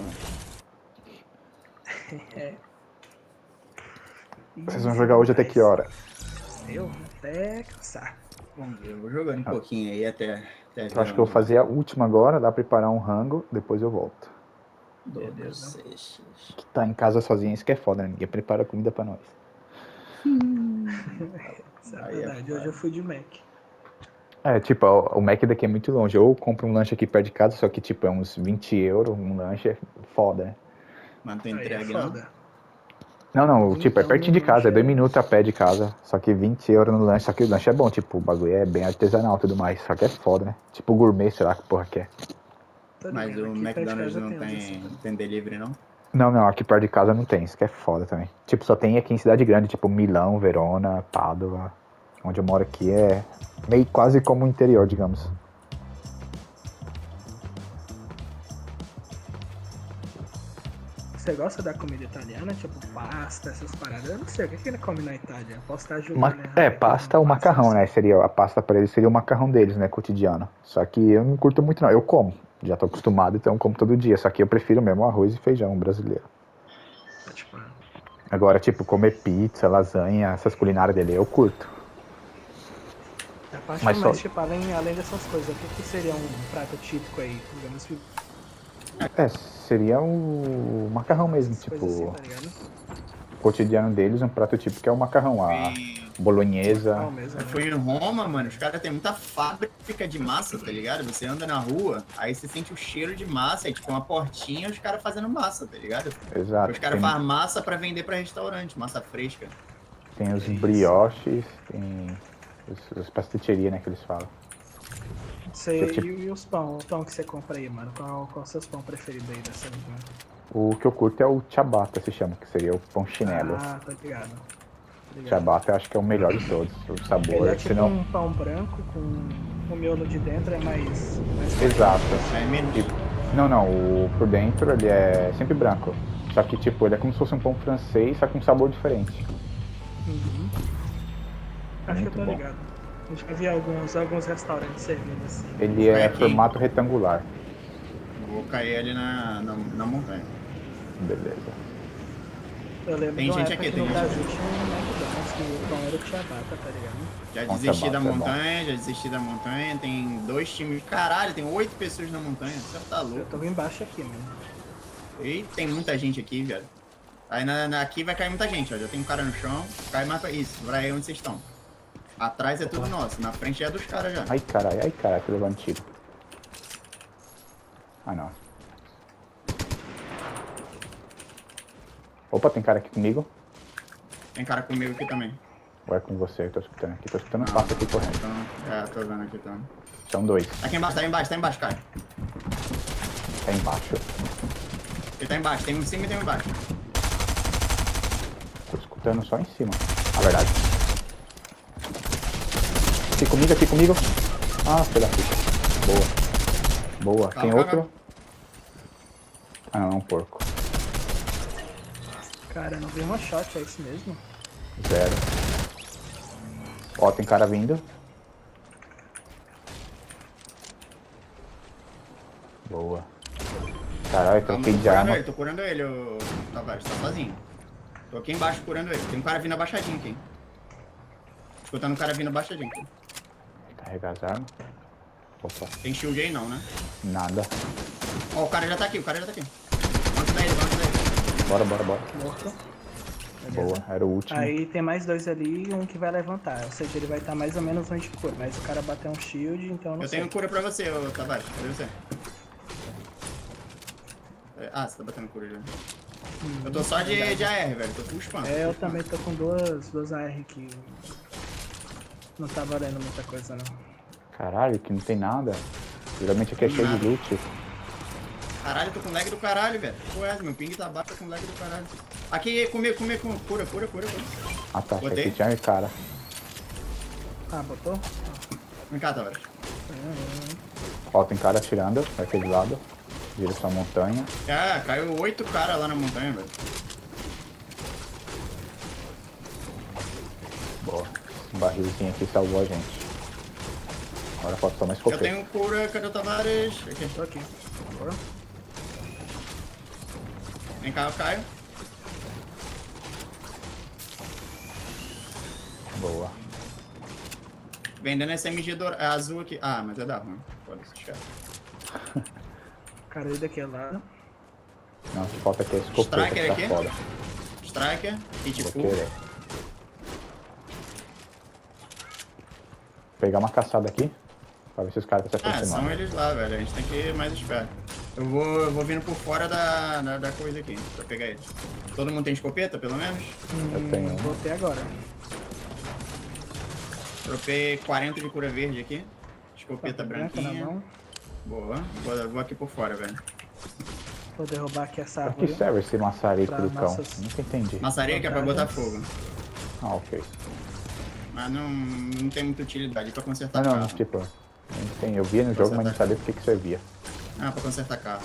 Vocês vão jogar hoje até que hora? Eu até cansar. Vamos ver, eu vou jogando um pouquinho aí até eu acho que eu vou fazer a última agora, dá pra preparar um rango, depois eu volto. Meu Deus, que tá em casa sozinho, isso que é foda, né? Ninguém prepara comida pra nós. É verdade, hoje eu fui de Mac. É, tipo, o Mac daqui é muito longe. Eu compro um lanche aqui perto de casa, só que tipo, é uns 20 € um lanche, é foda, né? Mas tu entrega, não? Não, não, tipo, é pertinho de casa, é 2 minutos a pé de casa, só que 20 € no lanche, só que o lanche é bom, tipo, o bagulho é bem artesanal e tudo mais, só que é foda, né? Tipo gourmet, sei lá que porra que é. Mas o McDonald's não tem delivery, não? Não, não, aqui perto de casa não tem, isso que é foda também. Tipo, só tem aqui em cidade grande, tipo Milão, Verona, Pádua, onde eu moro aqui é meio quase como o interior, digamos. Você gosta da comida italiana, tipo pasta, essas paradas? Eu não sei, o que ele come na Itália? Eu posso estar ajudando, né? É, pasta ou macarrão, né? Seria, a pasta pra eles seria o macarrão deles, né? Cotidiano. Só que eu não curto muito não, eu como. Já tô acostumado, então como todo dia. Só que eu prefiro mesmo arroz e feijão brasileiro. Agora, tipo, comer pizza, lasanha, essas culinárias dele, eu curto. A parte mais, só... tipo, além dessas coisas, o que seria um prato típico aí? Digamos que... É, seria o macarrão mesmo, tipo, assim, tá o cotidiano deles, um prato típico que é o macarrão, a bolonhesa. Eu fui em Roma, mano, os caras têm muita fábrica de massa, tá ligado? Você anda na rua, aí você sente o cheiro de massa, aí tipo uma portinha, os caras fazendo massa, tá ligado? Exato. Os caras fazem massa pra vender pra restaurante, massa fresca. Tem os brioches, tem as pasticerias, né, que eles falam. E os pão? O pão que você compra aí, mano? Qual é o seu pão preferido aí dessa região? O que eu curto é o ciabatta, se chama, que seria o pão chinelo. Ah, tá ligado. Ciabatta eu acho que é o melhor de todos, o sabor. Ele é tipo senão... um pão branco com o miolo de dentro, é mais exato. É menos. Não, não, o por dentro ele é sempre branco. Só que tipo, ele é como se fosse um pão francês, só com um sabor diferente. Uhum. É acho que eu tô ligado. Eu já vi alguns restaurantes servindo assim. Ele é formato retangular. Vou cair ali na montanha. Beleza. Eu lembro tem gente aqui, tem gente. Tinha um McDonald's que o pão era o ciabatta, tá ligado? Já desisti da montanha, tem 2 times. Caralho, tem 8 pessoas na montanha, você tá louco. Eu tô embaixo aqui, mano. Eita, tem muita gente aqui, velho. Aí aqui vai cair muita gente, ó. Já tem um cara no chão, cai mais pra isso, pra aí onde vocês estão. Atrás é tudo nosso, na frente é dos caras já. Ai caralho, tô levando tiro. Ah não. Opa, tem cara aqui comigo? Tem cara comigo aqui também. Ou é com você, eu tô escutando aqui, tô escutando um passo aqui correndo. Então, tô vendo aqui também. São 2. Tá embaixo, cara. Tá embaixo? Ele tá embaixo, tem um em cima e tem um embaixo. Tô escutando só em cima, na verdade. Aqui comigo. Ah, filha da puta. Boa. Tem outro? Ah, não, um porco. Cara, não vi uma shot, é isso mesmo? 0. Ó, tem cara vindo. Boa. Caralho, troquei de arma. Tô curando ele, ô Tavares, tá sozinho. Tô aqui embaixo curando ele. Tem um cara vindo abaixadinho aqui. Escutando um cara vindo abaixadinho aqui. Carregar as armas. Opa. Tem shield aí não, né? Nada. Ó, o cara já tá aqui. Bota daí. Bora. Morto. Boa, era o último. Aí tem mais 2 ali e um que vai levantar. Ou seja, ele vai estar mais ou menos onde cura. Mas o cara bateu um shield, então não sei. Eu tenho cura pra você, ô Tavares. Cadê você? Ah, você tá batendo cura já. Eu tô só de AR, velho. Tô full spam. É, eu também tô com duas AR aqui. Não tá valendo muita coisa, não. Caralho, que não tem nada. Geralmente aqui é cheio de loot. Caralho, tô com lag do caralho, velho. Pô, meu ping tá baixo, tô com lag do caralho. Aqui, comer. Cura. Ah, tá. Botei. Aqui tinha um cara. Ah, botou? Vem cá, Tavares. Ó, tem cara atirando daquele lado. Direção à montanha. Ah, caiu 8 caras lá na montanha, velho. Boa. O barrilzinho aqui salvou a gente. Agora falta só mais copeiro. Eu tenho cura, cadê o Tavares? Aqui, estou aqui. Bora. Vem cá, Caio. Boa. Vendendo SMG azul aqui. Ah, mas é da Roma. Pode se chegar. Cara, ele daqui é lado. Não, que falta aqui é esse copeiro. Striker tá aqui. Foda. Striker, hit full. Vou pegar uma caçada aqui, pra ver se os caras estão se aproximando. Ah, são eles lá, velho. A gente tem que ir mais esperto. Eu vou vindo por fora da coisa aqui, pra pegar eles. Todo mundo tem escopeta, pelo menos? Eu tenho. Vou até agora. Tropei 40 de cura verde aqui. Escopeta branquinha. Boa. Vou aqui por fora, velho. Vou derrubar aqui essa árvore. Pra que serve esse maçarico do cão? Nunca entendi. Maçarico é pra botar fogo. Ah, ok. Mas não tem muita utilidade pra consertar carro. Não, tipo, eu via no jogo, mas não sabia porque que servia. Ah, pra consertar carro.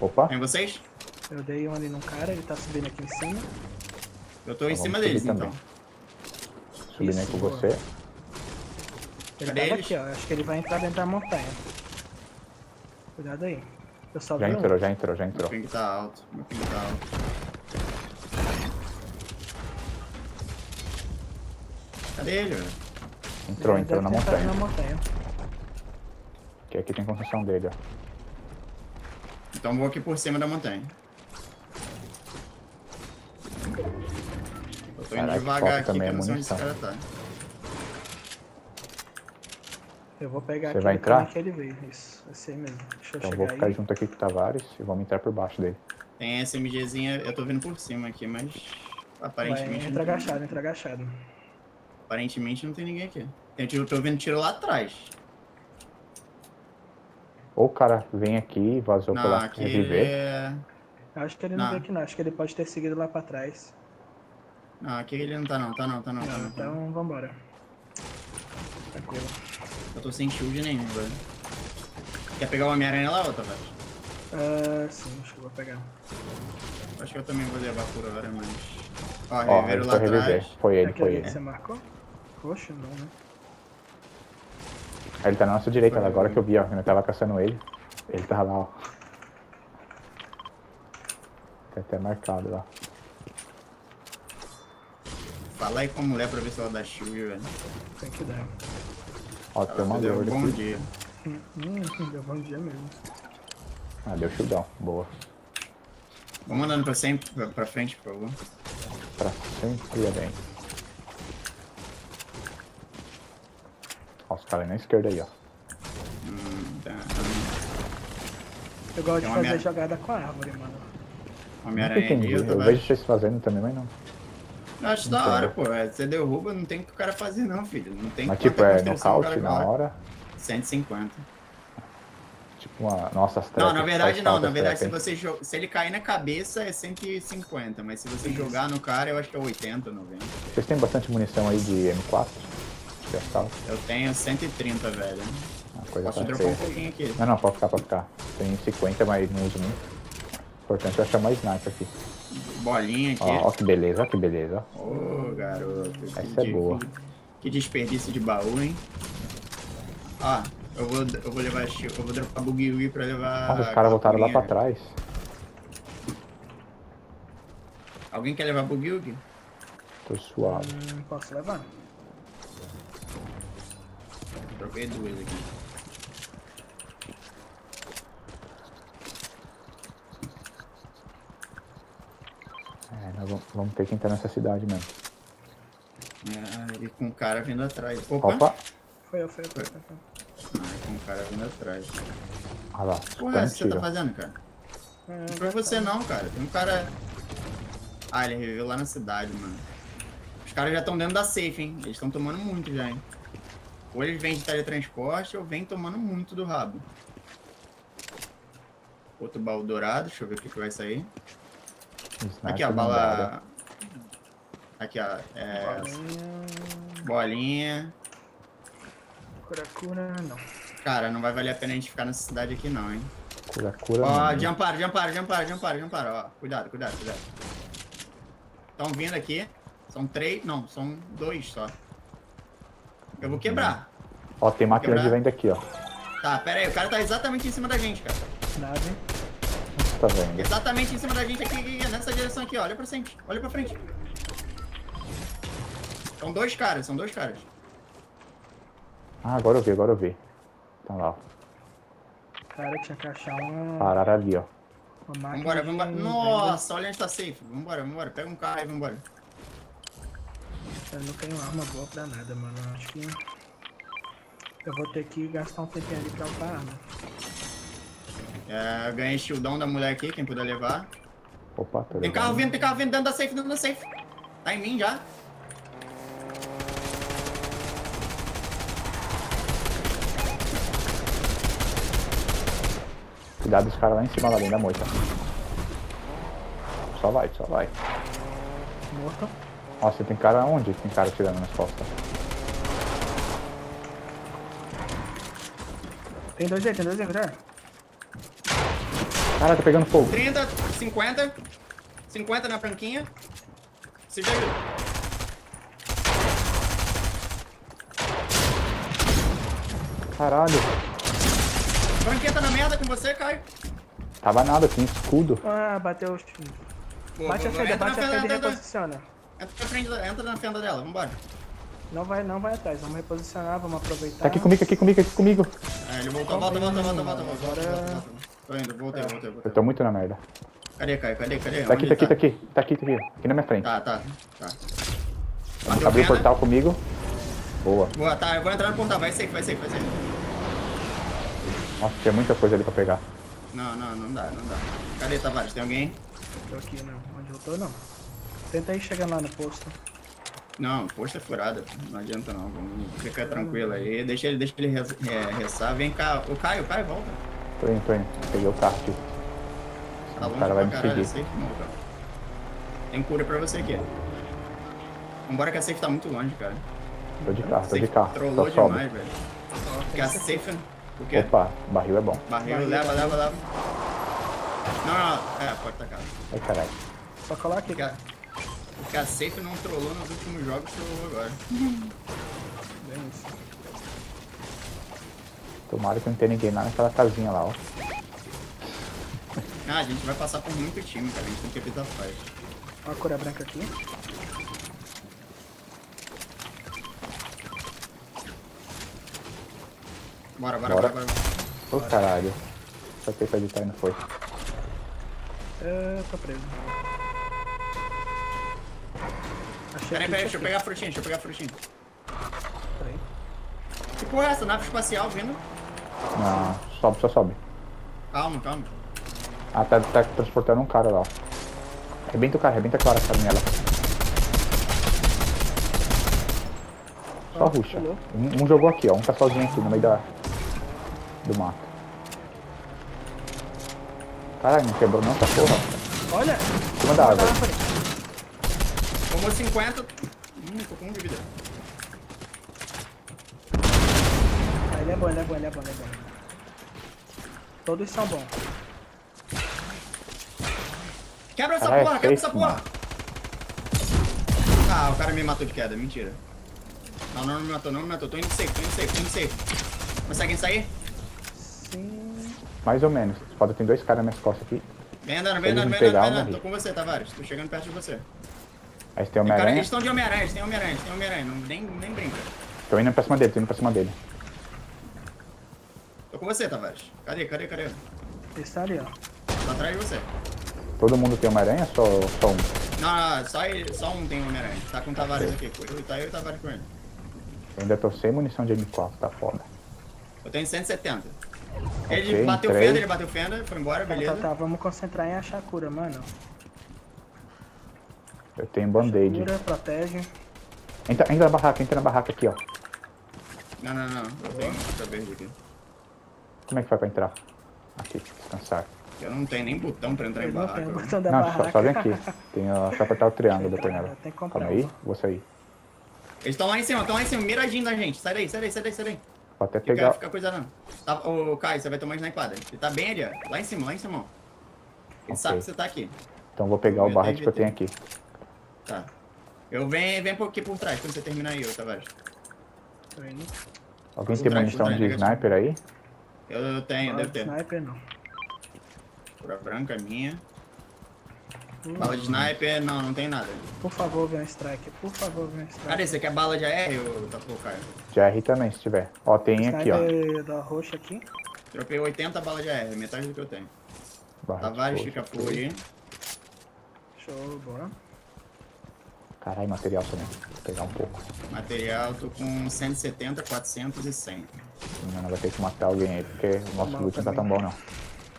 Opa! Tem vocês? Eu dei um ali num cara, ele tá subindo aqui em cima. Eu tô em cima deles, então. Subindo aí com você. Ele tava aqui, ó. Acho que ele vai entrar dentro da montanha. Cuidado aí. Eu só vi um. Já entrou. Meu ping tá alto, Cadê ele, velho? Entrou na montanha. Que aqui tem construção dele, ó. Então vou aqui por cima da montanha. Eu tô indo devagar aqui, pra não sei onde esse cara tá. Eu vou pegar aqui que ele veio. Isso, vai ser mesmo. Deixa eu chegar aí. Então vou ficar junto aqui com o Tavares e vamos entrar por baixo dele. Tem SMGzinha, eu tô vindo por cima aqui, mas aparentemente... Entra agachado. Aparentemente não tem ninguém aqui. Eu tô vendo tiro lá atrás. Ou o cara vem aqui e vazou pra lá reviver. Acho que ele não veio aqui não, acho que ele pode ter seguido lá pra trás. Não, aqui ele não tá não, tá não. Então vambora. Tranquilo. Eu tô sem shield nenhum, velho. Quer pegar o Homem-Aranha lá ou outra, velho? Sim, acho que eu vou pegar. Acho que eu também vou levar por agora, mas... Ó, reviveram lá atrás. Foi ele. Você marcou? Poxa, não, né? Ele tá na nossa direita, agora que eu vi, ó. Eu tava caçando ele. Ele tava lá, ó. Tá até marcado lá. Fala aí com a mulher pra ver se ela dá shield, velho. Tem que dar. Ó, tem uma deu bom dia. Deu bom dia mesmo. Ah, deu shieldão. Boa. Vamos andando pra frente, por favor. Pra sempre, bem. Os caras na esquerda aí, ó. Eu gosto de fazer jogada com a árvore, mano. Eu vejo vocês fazendo também, mas não. Eu acho da hora, pô. Você derruba, não tem o que o cara fazer não, filho. Não tem. Mas tipo, é nocaute na hora? 150. Tipo uma... Nossa, as tracas. Não, na verdade não. Na verdade, se ele cair na cabeça, é 150. Mas se você jogar no cara, eu acho que é 80, 90. Vocês têm bastante munição aí de M4? Eu tenho 130, velho. Posso dropar um pouquinho aqui. Não, pode ficar. Tem 50, mas não uso muito. Importante é achar mais sniper aqui. Bolinha aqui. Ó, que beleza. Ô, garoto. Essa é boa. Que desperdício de baú, hein. Ó, eu vou levar shield. Eu vou dropar buggy pra levar... Nossa, os caras voltaram lá pra trás. Alguém quer levar buggy? Tô suave. Posso levar? Troquei duas aqui. Nós vamos ter que entrar nessa cidade mesmo. E com o cara vindo atrás. Opa! Foi eu. Com o cara vindo atrás. Ah lá. Porra, o que você tá fazendo, cara? Não foi você não, cara. Tem um cara... Ah, ele reviveu lá na cidade, mano. Os caras já estão dentro da safe, hein? Eles estão tomando muito já, hein? Ou eles vêm de teletransporte ou vêm tomando muito do rabo. Outro baú dourado, deixa eu ver o que vai sair. Aqui a bala... Aqui ó, bolinha. Cura, não. Cara, não vai valer a pena a gente ficar nessa cidade aqui não, hein. Cura, ó, não. Ó, jumpar, ó. Cuidado. Estão vindo aqui. São três, não, são dois só. Eu vou quebrar. Ó, tem máquina de venda aqui, ó. Tá, pera aí, o cara tá exatamente em cima da gente, cara. Nada, hein? Tá vendo? Exatamente em cima da gente aqui, nessa direção aqui, ó. Olha pra frente, olha pra frente. São dois caras, são dois caras. Ah, agora eu vi, agora eu vi. Então lá, ó. Cara, tinha que achar uma... Pararam ali, ó. Vambora, vambora. Nossa, olha onde tá safe. Vambora, vambora. Pega um carro e vambora. Eu não tenho arma boa pra nada, mano. Eu acho que... eu vou ter que gastar um tempinho ali pra upar a arma. É, eu ganhei shieldão da mulher aqui, quem puder levar. Opa, tá. Tem carro vindo dentro da safe, dentro da safe. Tá em mim já. Cuidado dos caras lá em cima, lá dentro da moita. Só vai, só vai. Morto. Nossa, tem cara onde? Tem cara tirando nas costas. Tem dois aí, tem dois aí. Cara, tá pegando fogo. 30, 50. 50 na franquinha. Se vê. Caralho. Branqueta na merda com você, Caio. Tava nada, tem escudo. Ah, bateu. Bate a fenda, bate a fenda e reposiciona. Entra na fenda dela, vambora. Não vai atrás, vamos reposicionar, vamos aproveitar. Tá aqui comigo, aqui comigo, aqui comigo. É, ele voltou, volta. Tô indo, voltei. Eu tô muito na merda. Cadê, Caio? Cadê? Tá aqui. Aqui na minha frente. Tá. Abriu o portal comigo. Boa. Boa, tá, eu vou entrar no portal, vai safe. Nossa, tinha muita coisa ali pra pegar. Não dá. Cadê, Tavares? Tem alguém? Tô aqui, não. Onde eu tô, não. Tenta aí chegar lá no posto. Não, o posto é furado. Não adianta, não. Vamos ficar tranquilo aí. Deixa ele ressar. Vem cá. O Caio, volta. Tô indo. Peguei o carro aqui. Tá, o cara vai me seguir. Tem cura pra você aqui. Vambora que a safe tá muito longe, cara. Tô de carro. Trollou demais, velho. Porque a safe... O quê? Opa, barril é bom. Barril, leva. Não. É, pode tacar. Ai, caralho. Só colar aqui. Porque a safe não trollou nos últimos jogos, trollou agora. Bem isso. Tomara que não tenha ninguém lá naquela casinha lá, ó. Ah, a gente vai passar por muito time, cara. A gente tem que evitar a faz. Ó a cura branca aqui. Bora. Ô caralho. Só que pra editar e não foi. Eu tô preso. Peraí, deixa eu pegar a frutinha. Peraí. Que porra é essa? Nave espacial vindo? Não, só sobe. Calma. Ah, tá transportando um cara lá, ó. Arrebenta o cara, arrebenta a Clara, cara nela. Só ruxa. Um jogou aqui, ó. Um tá sozinho aqui no meio do mato. Caralho, não quebrou não essa porra. Olha! Em cima da árvore. Tomou 50. Tô com um de vida. Ah, ele é bom. Todos são bons. Quebra essa porra, quebra essa porra! Ah, o cara me matou de queda, mentira. Não me matou. Tô indo safe. Conseguem sair? Sim. Mais ou menos. Foda, tem dois caras nas minhas costas aqui. Vem andando. Tô com você, Tavares. Tô chegando perto de você. Aí tem Homem-Aranha. Eles estão de Homem-Aranha, tem Homem-Aranha. Nem brinca. Tô indo pra cima dele. Tô com você, Tavares. Cadê? Ele tá ali, ó. Tá atrás de você. Todo mundo tem Homem-Aranha ou só um? Não, só um tem Homem-Aranha. Tá com o Tavares aqui. Tá eu e o Tavares com ele. Eu ainda tô sem munição de M4, tá foda. Eu tenho 170. Okay, ele bateu fenda, foi embora, beleza. Tá, vamos concentrar em achar cura, mano. Eu tenho band-aid. Cura, protege. Entra na barraca aqui, ó. Não. Eu tenho outra verde aqui. Como é que faz pra entrar? Aqui, descansar. Eu não tenho nem botão pra entrar em barraca. Não, só vem aqui. Tem só apertar o triângulo da panela. Calma aí, vou sair. Eles estão lá em cima, miradinho da gente. Sai daí. Vou até pegar. Fica coisa não. Tá, ô, Caio, você vai tomar na enquadra. Ele tá bem ali, ó. Lá em cima, ó. Ele sabe que você tá aqui. Então vou pegar o barret que eu tenho aqui. Tá. Eu venho aqui por trás, quando você terminar aí, Tavares. Alguém tem munição de sniper aí? Eu tenho, deve ter. Sniper não. Cura branca minha. Bala de sniper, não tem nada. Por favor, vem um strike, por favor, vem um strike. Cara, você quer bala de AR ou tá pro Caio? De AR também, se tiver. Ó, tem aqui, ó. Da roxa aqui. Tropei 80 balas de AR, metade do que eu tenho. Tavares fica por aí. Show, bora. Caralho, material também. Vou pegar um pouco. Material, tô com 170, 400 e 100. Mano, vai ter que matar alguém aí, porque o nosso loot não tá tão bom, não.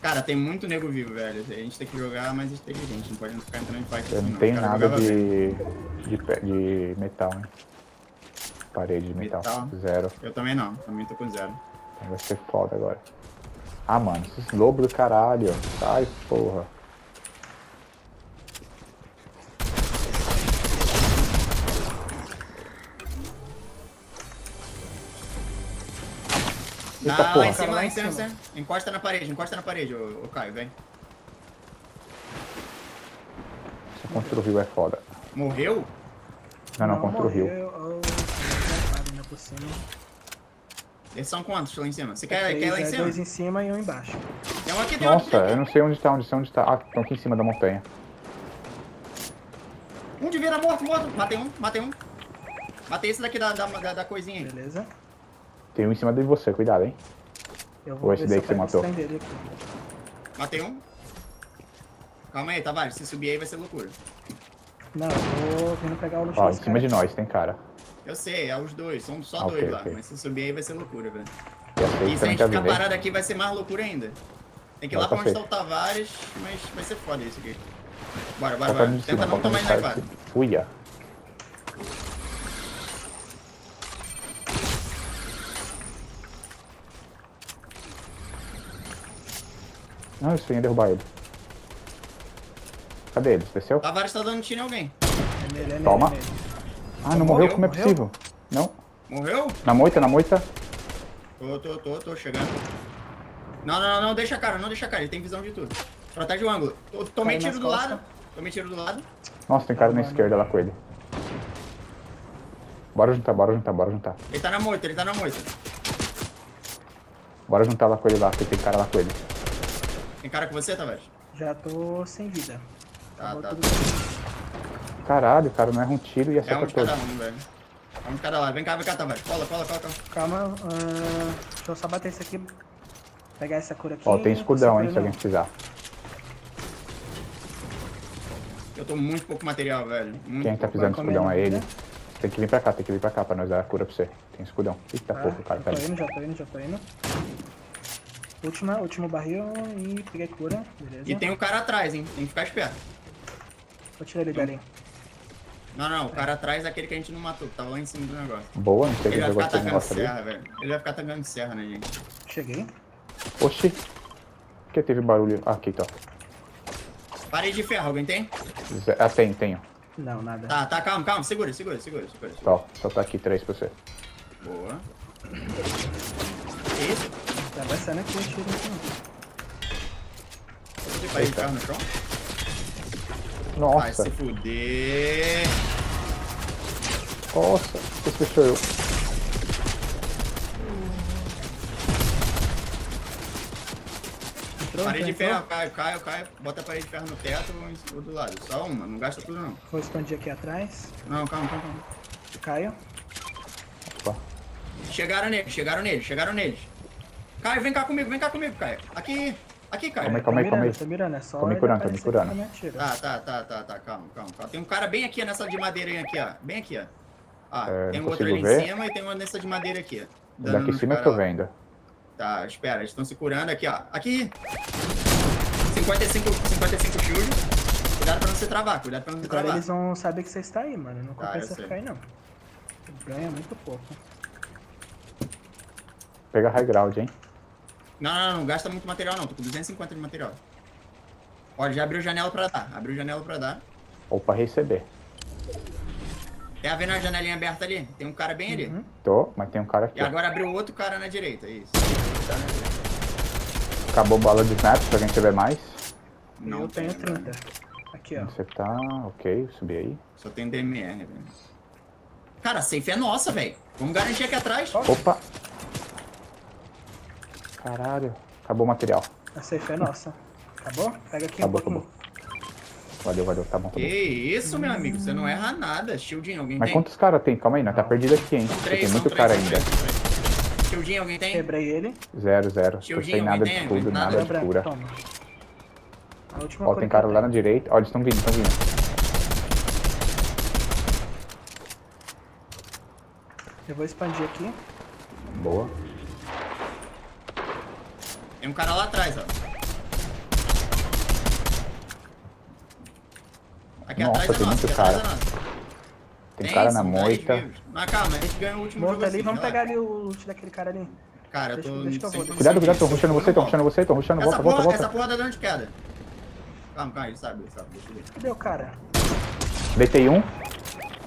Cara, tem muito nego vivo, velho. A gente tem que jogar, mas a gente não pode ficar entrando em fight assim, não. Eu não tenho nada de metal, hein. Parede de metal. Zero. Eu também não, também tô com zero. Então vai ser foda agora. Ah, mano, esses lobos do caralho. Ai, porra. Eita, não, porra. Em cima. Encosta na parede, ô Caio, vem. Só contra o rio é foda. Morreu? Não, contra o rio. Eles são quantos lá em cima? Você quer lá em cima? Dois em cima e um embaixo. Tem um aqui, tem Nossa, eu não sei onde tá. Ah, estão aqui em cima da montanha. Um de vida morto. Matei um. Matei esse daqui da coisinha aí. Beleza. Tem um em cima de você, cuidado, hein? Ou esse daí que você matou. Matei um. Calma aí, Tavares, se subir aí vai ser loucura. Não, eu tô vindo pegar o luxo. Ó, em cima de nós, tem cara. Eu sei, é os dois, são só dois lá. Mas se subir aí vai ser loucura, velho. E se a gente ficar parado aqui vai ser mais loucura ainda. Tem que ir lá pra onde está o Tavares, mas vai ser foda isso aqui. Bora. Tenta não tomar snipado. Uia. Não, eu ia derrubar ele. Cadê ele? Desceu? Tavares tá dando tiro em alguém. É nele. Toma. É nele. Ah, não morreu? Como é possível? Não. Morreu? Na moita. Tô chegando. Não, deixa a cara. Ele tem visão de tudo. Protege o ângulo. Tomei tiro do lado. Nossa, tem cara na esquerda lá com ele. Bora juntar. Ele tá na moita. Bora juntar lá com ele lá, porque tem cara lá com ele. Tem cara com você, Tavares? Já tô sem vida. Tá. Caralho, cara, não erra um tiro e acerta todo. É um de cada um, velho. É um de cada lado. Vem cá, Tavares. Cola. Calma, deixa eu só bater isso aqui. Pegar essa cura aqui. Ó, tem escudão, hein, se alguém precisar. Eu tô muito pouco material, velho. Quem tá precisando de escudão é ele. Tem que vir pra cá pra nós dar a cura pra você. Tem escudão. Eita, pouco, cara. Já tô indo. Último barril e peguei cura, beleza. E tem um cara atrás, hein? Tem que ficar esperto. Vou tirar ele, galinha. Não, o cara atrás é aquele que a gente não matou, que tava lá em cima do negócio. Boa, não sei que ele vai ficar atacando serra, velho. Ele vai ficar atacando serra, né, gente? Cheguei. Oxi. Por que teve barulho? Ah, aqui tá. Parede de ferro, alguém tem? Ah, tenho. Não, nada. Tá, calma. Segura. Tá, só tá aqui 3 pra você. Boa. Que isso? Tá, vai saindo aqui, tiro aqui. Vai entrar no chão? Nossa. Vai se fuder. Nossa, você fechou eu. Parede de ferro, Caio. Bota a parede de ferro no teto ou do lado. Só uma, não gasta tudo não. Vou expandir aqui atrás. Não, calma. Caio. Opa. Chegaram neles. Caio, vem cá comigo, Caio. Aqui, Caio. Calma aí. Tô me curando. Tá, calma. Tem um cara bem aqui nessa de madeira aqui, ó. Bem aqui, ó. Tem um outro ali em cima e tem uma nessa de madeira aqui, ó. Daqui em cima eu tô vendo. Tá, espera, eles estão se curando aqui, ó. Aqui! 55 shield. Cuidado pra não se travar. Agora eles vão saber que você está aí, mano. Não compensa ficar aí, não. Ganha muito pouco. Pega high ground, hein. Não gasta muito material não, tô com 250 de material. Ó, já abriu janela pra dar. Ou pra receber. Tá vendo a janelinha aberta ali? Tem um cara bem ali. Tô, mas tem um cara aqui. E agora abriu outro cara na direita, isso. Acabou a bala de sniper, se alguém tiver mais. Não, eu tenho 30. Aqui, ó. Você tá... Ok, subi aí. Só tem DMR, velho. Cara, a safe é nossa, velho. Vamos garantir aqui atrás. Opa! Caralho. Acabou o material. A safe é nossa. Acabou? Pega aqui. Acabou, acabou. Valeu, valeu. Tá bom, tá bom. Que isso, meu amigo. Você não erra nada. Shieldinho, alguém tem? Mas quantos caras tem? Calma aí, nós tá perdido aqui, hein. Tem muito cara ainda. Shieldinho, alguém tem? Quebrei ele. Zero, zero. Não tem nada de escudo, nada de cura. Ó, tem cara lá na direita. Ó, eles estão vindo, estão vindo. Eu vou expandir aqui. Boa. Tem um cara lá atrás, ó. Aqui nossa, atrás tem muito cara. Tem cara na moita. Mas calma, a gente ganha o último jogo ali, vamos pegar ali o loot daquele cara ali. Cara, eu tô... Cuidado, cuidado, tô rushando você, tô rushando você, tô rushando, volta, volta, volta. Essa porra dá dano de queda. Calma, calma, ele sabe, deixa eu ver. Cadê o cara? Deitei um.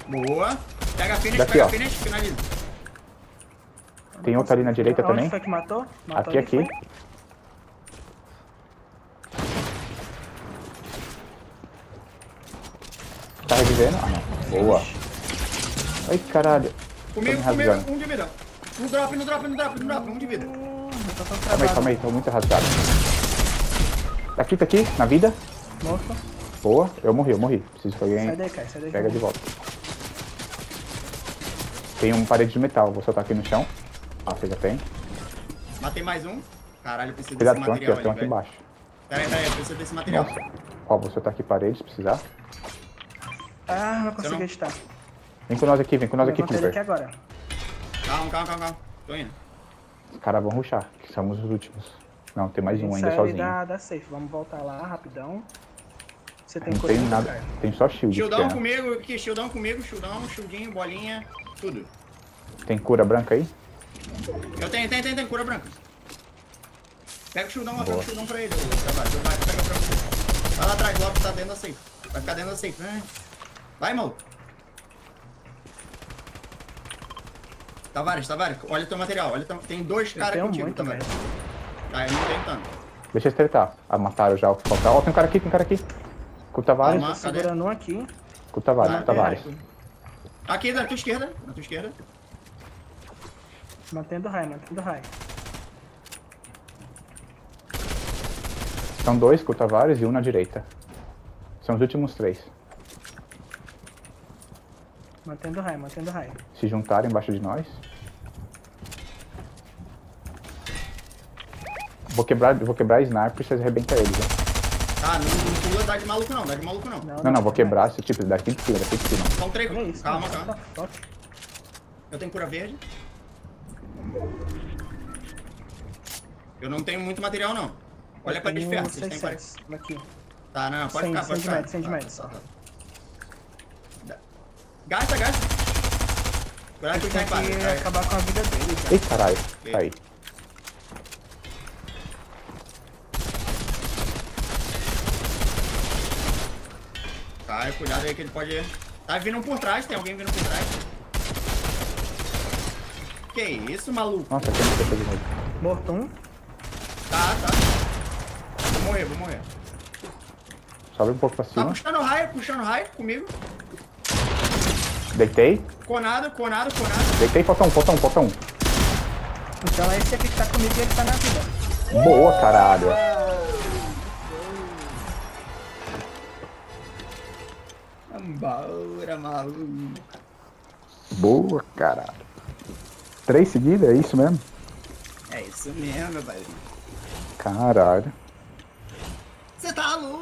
Boa. Pega a finish, pega a finish, finaliza. Tem outro ali na direita também. Onde foi que matou? Aqui, aqui. Tá revivendo? Ah, não. Boa. Ai, caralho. Comigo, comigo, um de vida. No drop, no drop, no drop, no drop, um de vida. Calma aí, calma aí. Tô muito rasgado. Tá aqui, na vida. Morto. Boa. Eu morri, eu morri. Preciso que alguém... Sai daí, Caio, sai daí. Pega de volta. Tem um parede de metal, vou soltar aqui no chão. Ah, você já tem. Matei mais um. Caralho, eu preciso desse material aqui, ali, aqui embaixo. Pera aí, eu preciso desse material. Nossa. Ó, vou soltar aqui parede, se precisar. Ah, não consegui editar. Vem com nós aqui, vem com nós aqui, Cooper. Aqui agora. Calma, calma, calma, calma. Tô indo. Os caras vão rushar, que somos os últimos. Não, tem mais um ainda sozinho. Da safe. Vamos voltar lá, rapidão. Você tem coisa? Não tem nada, tem só shield. Shieldão comigo, aqui, shieldão comigo, shieldão, shieldinho, bolinha. Tudo. Tem cura branca aí? Eu tenho cura branca. Pega o shieldão, pega o shieldão pra ele. Pega pra você. Vai lá atrás, logo tá dentro da safe. Vai ficar dentro da safe, né? Vai, maluco. Tavares, Tavares, olha o teu material. Olha teu... Tem dois caras contigo, Tavares. Ah, eu não tenho tanto. Deixa eu estreitar. Ah, mataram já o que faltava. Ó, tem um cara aqui, tem um cara aqui. Com o Tavares. Tá segurando um aqui. Com o Tavares, com o Tavares. Aqui, na tua esquerda, na tua esquerda. Mantendo o high, mantendo o high. São dois com o Tavares e um na direita. São os últimos três. Mantendo o high, mantendo o high. Se juntarem embaixo de nós. Vou quebrar sniper e vocês arrebentam eles, né? Ah, não pula, dá de maluco não, dá de maluco não. Não, vou quebrar esse tipo, daqui de cima, daqui de cima. Só um treco, calma, calma. Eu tenho cura verde. Eu não tenho muito material não. Olha pra desferro, vocês têm parede. Tá, não, pode ficar, pode ficar. 100 de média, 100 de média. Gasta, gasta. Cuidado que ele tá em paz. Vai acabar com a vida dele, cara. Ei, caralho, aí. Ai, cuidado aí que ele pode... Tá vindo por trás, tem alguém vindo por trás. Que isso, maluco? Nossa, tem muita coisa de novo. Morto um. Tá, tá. Vou morrer, vou morrer. Sobe um pouco pra cima. Tá puxando raio comigo. Deitei. Conado, conado, conado. Deitei, falta um, falta um, falta um. Então é esse aqui que tá comigo e ele tá na vida. Boa, caralho. Bora, maluco. Boa, caralho. 3 seguidas, é isso mesmo? É isso mesmo, meu pai. Caralho. Você tá louco?